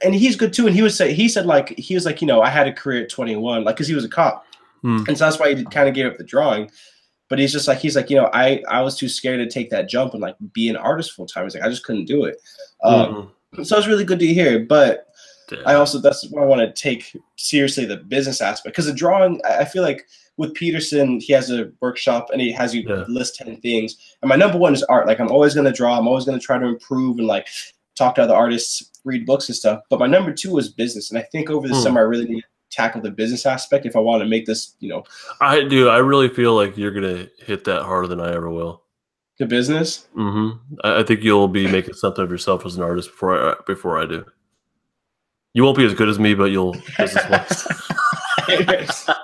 And he's good too. And he would say, he was like, you know, I had a career at 21, like, cause he was a cop. And so that's why he kind of gave up the drawing. But he's just like, you know, I was too scared to take that jump and like be an artist full time. He's like, I just couldn't do it. So it's really good to hear. But damn. I also, that's why I want to take seriously the business aspect. Because the drawing, I feel like with Peterson, he has a workshop and he has you list 10 things. And my number one is art. Like, I'm always going to draw. I'm always going to try to improve and like talk to other artists, read books and stuff. But my number two was business. And I think over the summer, I really need tackle the business aspect if I want to make this, you know. I do. I really feel like you're going to hit that harder than I ever will. The business? I think you'll be making something of yourself as an artist before I do. You won't be as good as me, but you'll business-wise.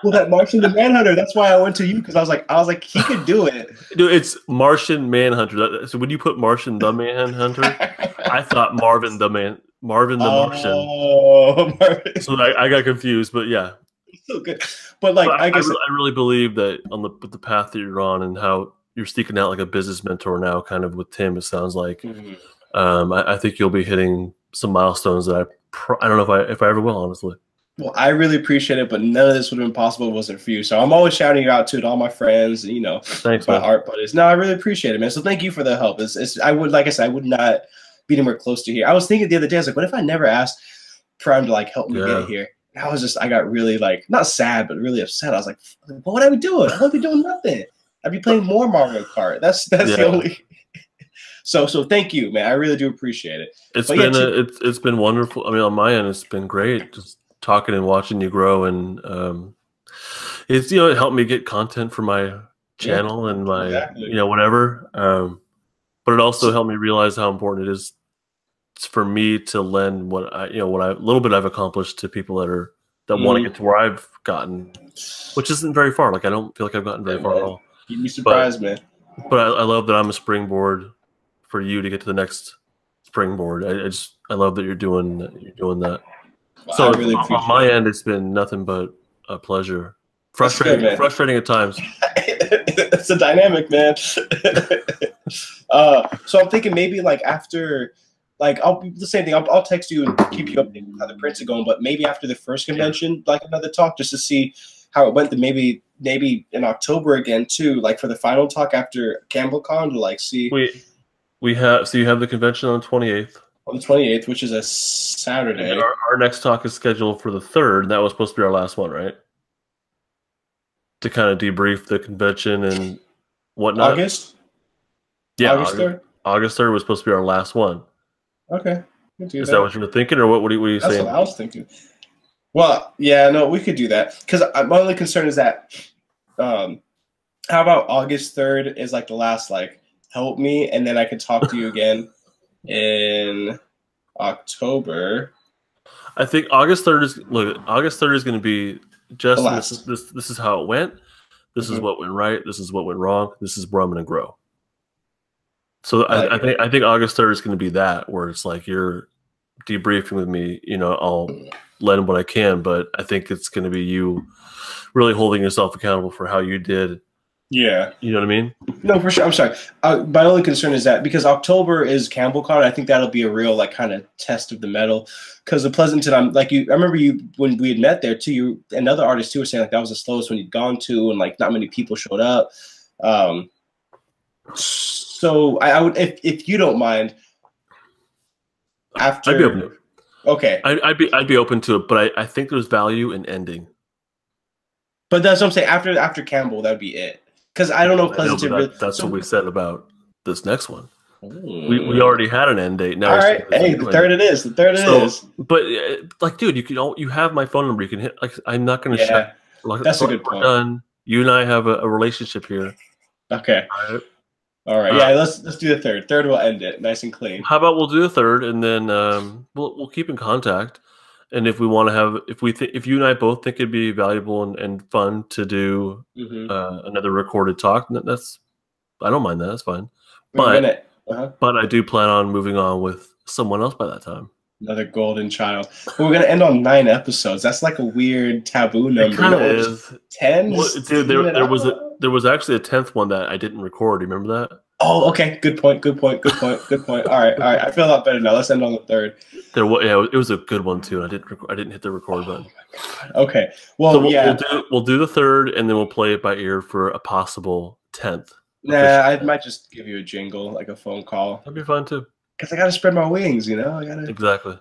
Well, that Martian the Manhunter, that's why I went to you, because I was like, he could do it. Dude, it's Martian Manhunter. So when you put Martian the Manhunter, I thought Marvin the Martian. Oh, Marvin. So I got confused, but yeah. So good. But like, I really believe that on the path that you're on and how you're seeking out like a business mentor now, kind of with Tim, it sounds like. I think you'll be hitting some milestones that I don't know if I ever will, honestly. Well, I really appreciate it, but none of this would have been possible if it wasn't for you. So I'm always shouting you out to all my friends, and, you know, thanks, my art buddies. No, I really appreciate it, man. So thank you for the help. Like I said, I would not be anywhere close to here. I was thinking the other day, I was like, what if I never asked Prime to like help me get here? And I got really like not sad, but really upset. I was like, what would I be doing? I would be doing nothing. I'd be playing more Mario Kart. That's the only. So thank you, man. I really do appreciate it. It's been wonderful. I mean, on my end, it's been great. Just talking and watching you grow, and it's, you know, it helped me get content for my channel and my you know, whatever. But it also helped me realize how important it is for me to lend what little bit I've accomplished to people that want to get to where I've gotten, which isn't very far. Like, I don't feel like I've gotten very far at all. You'd be surprised, man. But I love that I'm a springboard for you to get to the next springboard. I love that you're doing that. Well, so really on my end, it's been nothing but a pleasure. Frustrating at times. It's a dynamic, man. So I'm thinking maybe like after, like I'll text you and keep you updated on how the prints are going. But maybe after the first convention, like another talk just to see how it went. Then maybe in October again too, like for the final talk after Campbell Con to like see. We have, so you have the convention on the 28th. On the 28th, which is a Saturday. And our next talk is scheduled for the 3rd. That was supposed to be our last one, right? To kind of debrief the convention and whatnot. August? Yeah, August 3rd was supposed to be our last one. Okay. We'll do that. Is that what you were thinking, or what were you saying? That's what I was thinking. Well, yeah, no, we could do that. Because my only concern is that, how about August 3rd is like the last, like, help me, and then I could talk to you again in October. I think August 3rd is, look, August 3rd is going to be just, this is how it went. This is what went right. This is what went wrong. This is where I'm going to grow. So I think August 3rd is going to be that, where it's like you're debriefing with me. You know, I'll let in what I can, but I think it's going to be you really holding yourself accountable for how you did. Yeah. You know what I mean? No, for sure. I'm sorry. My only concern is that because October is CampbellCon, I think that'll be a real like kind of test of the metal. Because the Pleasanton, I remember you when we had met there too. You and other artists too were saying like that was the slowest one you'd gone to, and like not many people showed up. So I would, if you don't mind, after. I'd be open to it. Okay. I'd be open to it, but I think there's value in ending. But that's what I'm saying. After Campbell, that'd be it. Because I don't know if Pleasanton. That's what we said about this next one. We already had an end date. Now all right, hey, the 3rd it is. The 3rd it is. But like, dude, you have my phone number. You can hit. Like, I'm not going to shut. Like, that's a good point. Done. You and I have a relationship here. Okay. All right. Yeah. Let's do the 3rd. 3rd will end it nice and clean. How about we'll do the 3rd, and then we'll keep in contact. And if we want to have, if you and I both think it'd be valuable and fun to do another recorded talk, that's, I don't mind that. That's fine. But But I do plan on moving on with someone else by that time. Another golden child. But we're going to end on 9 episodes. That's like a weird taboo number. It kind of is. 10? Well, dude, there was actually a 10th one that I didn't record. You remember that? Oh, okay. Good point. All right. I feel a lot better now. Let's end on the 3rd. Yeah, it was a good one too. I didn't hit the record button. Okay. Well, so we'll do the 3rd, and then we'll play it by ear for a possible 10th. Nah, I might just give you a jingle, like a phone call. That'd be fun too. Cause I gotta spread my wings, you know. Exactly.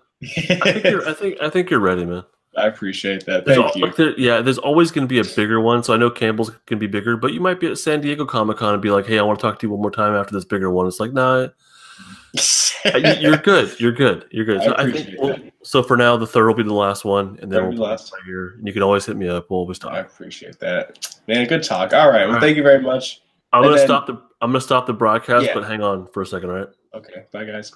I think you're ready, man. I appreciate that. Thank you. Like there's always going to be a bigger one. So I know Campbell's can be bigger, but you might be at San Diego Comic Con and be like, "Hey, I want to talk to you one more time after this bigger one." It's like, nah, you're good. So I think for now, the 3rd will be the last one, and then we'll last year. And you can always hit me up. We'll always talk. I appreciate that, man. Good talk. All right. Well, thank you very much. I'm gonna stop the broadcast, but hang on for a second, all right? Okay. Bye, guys.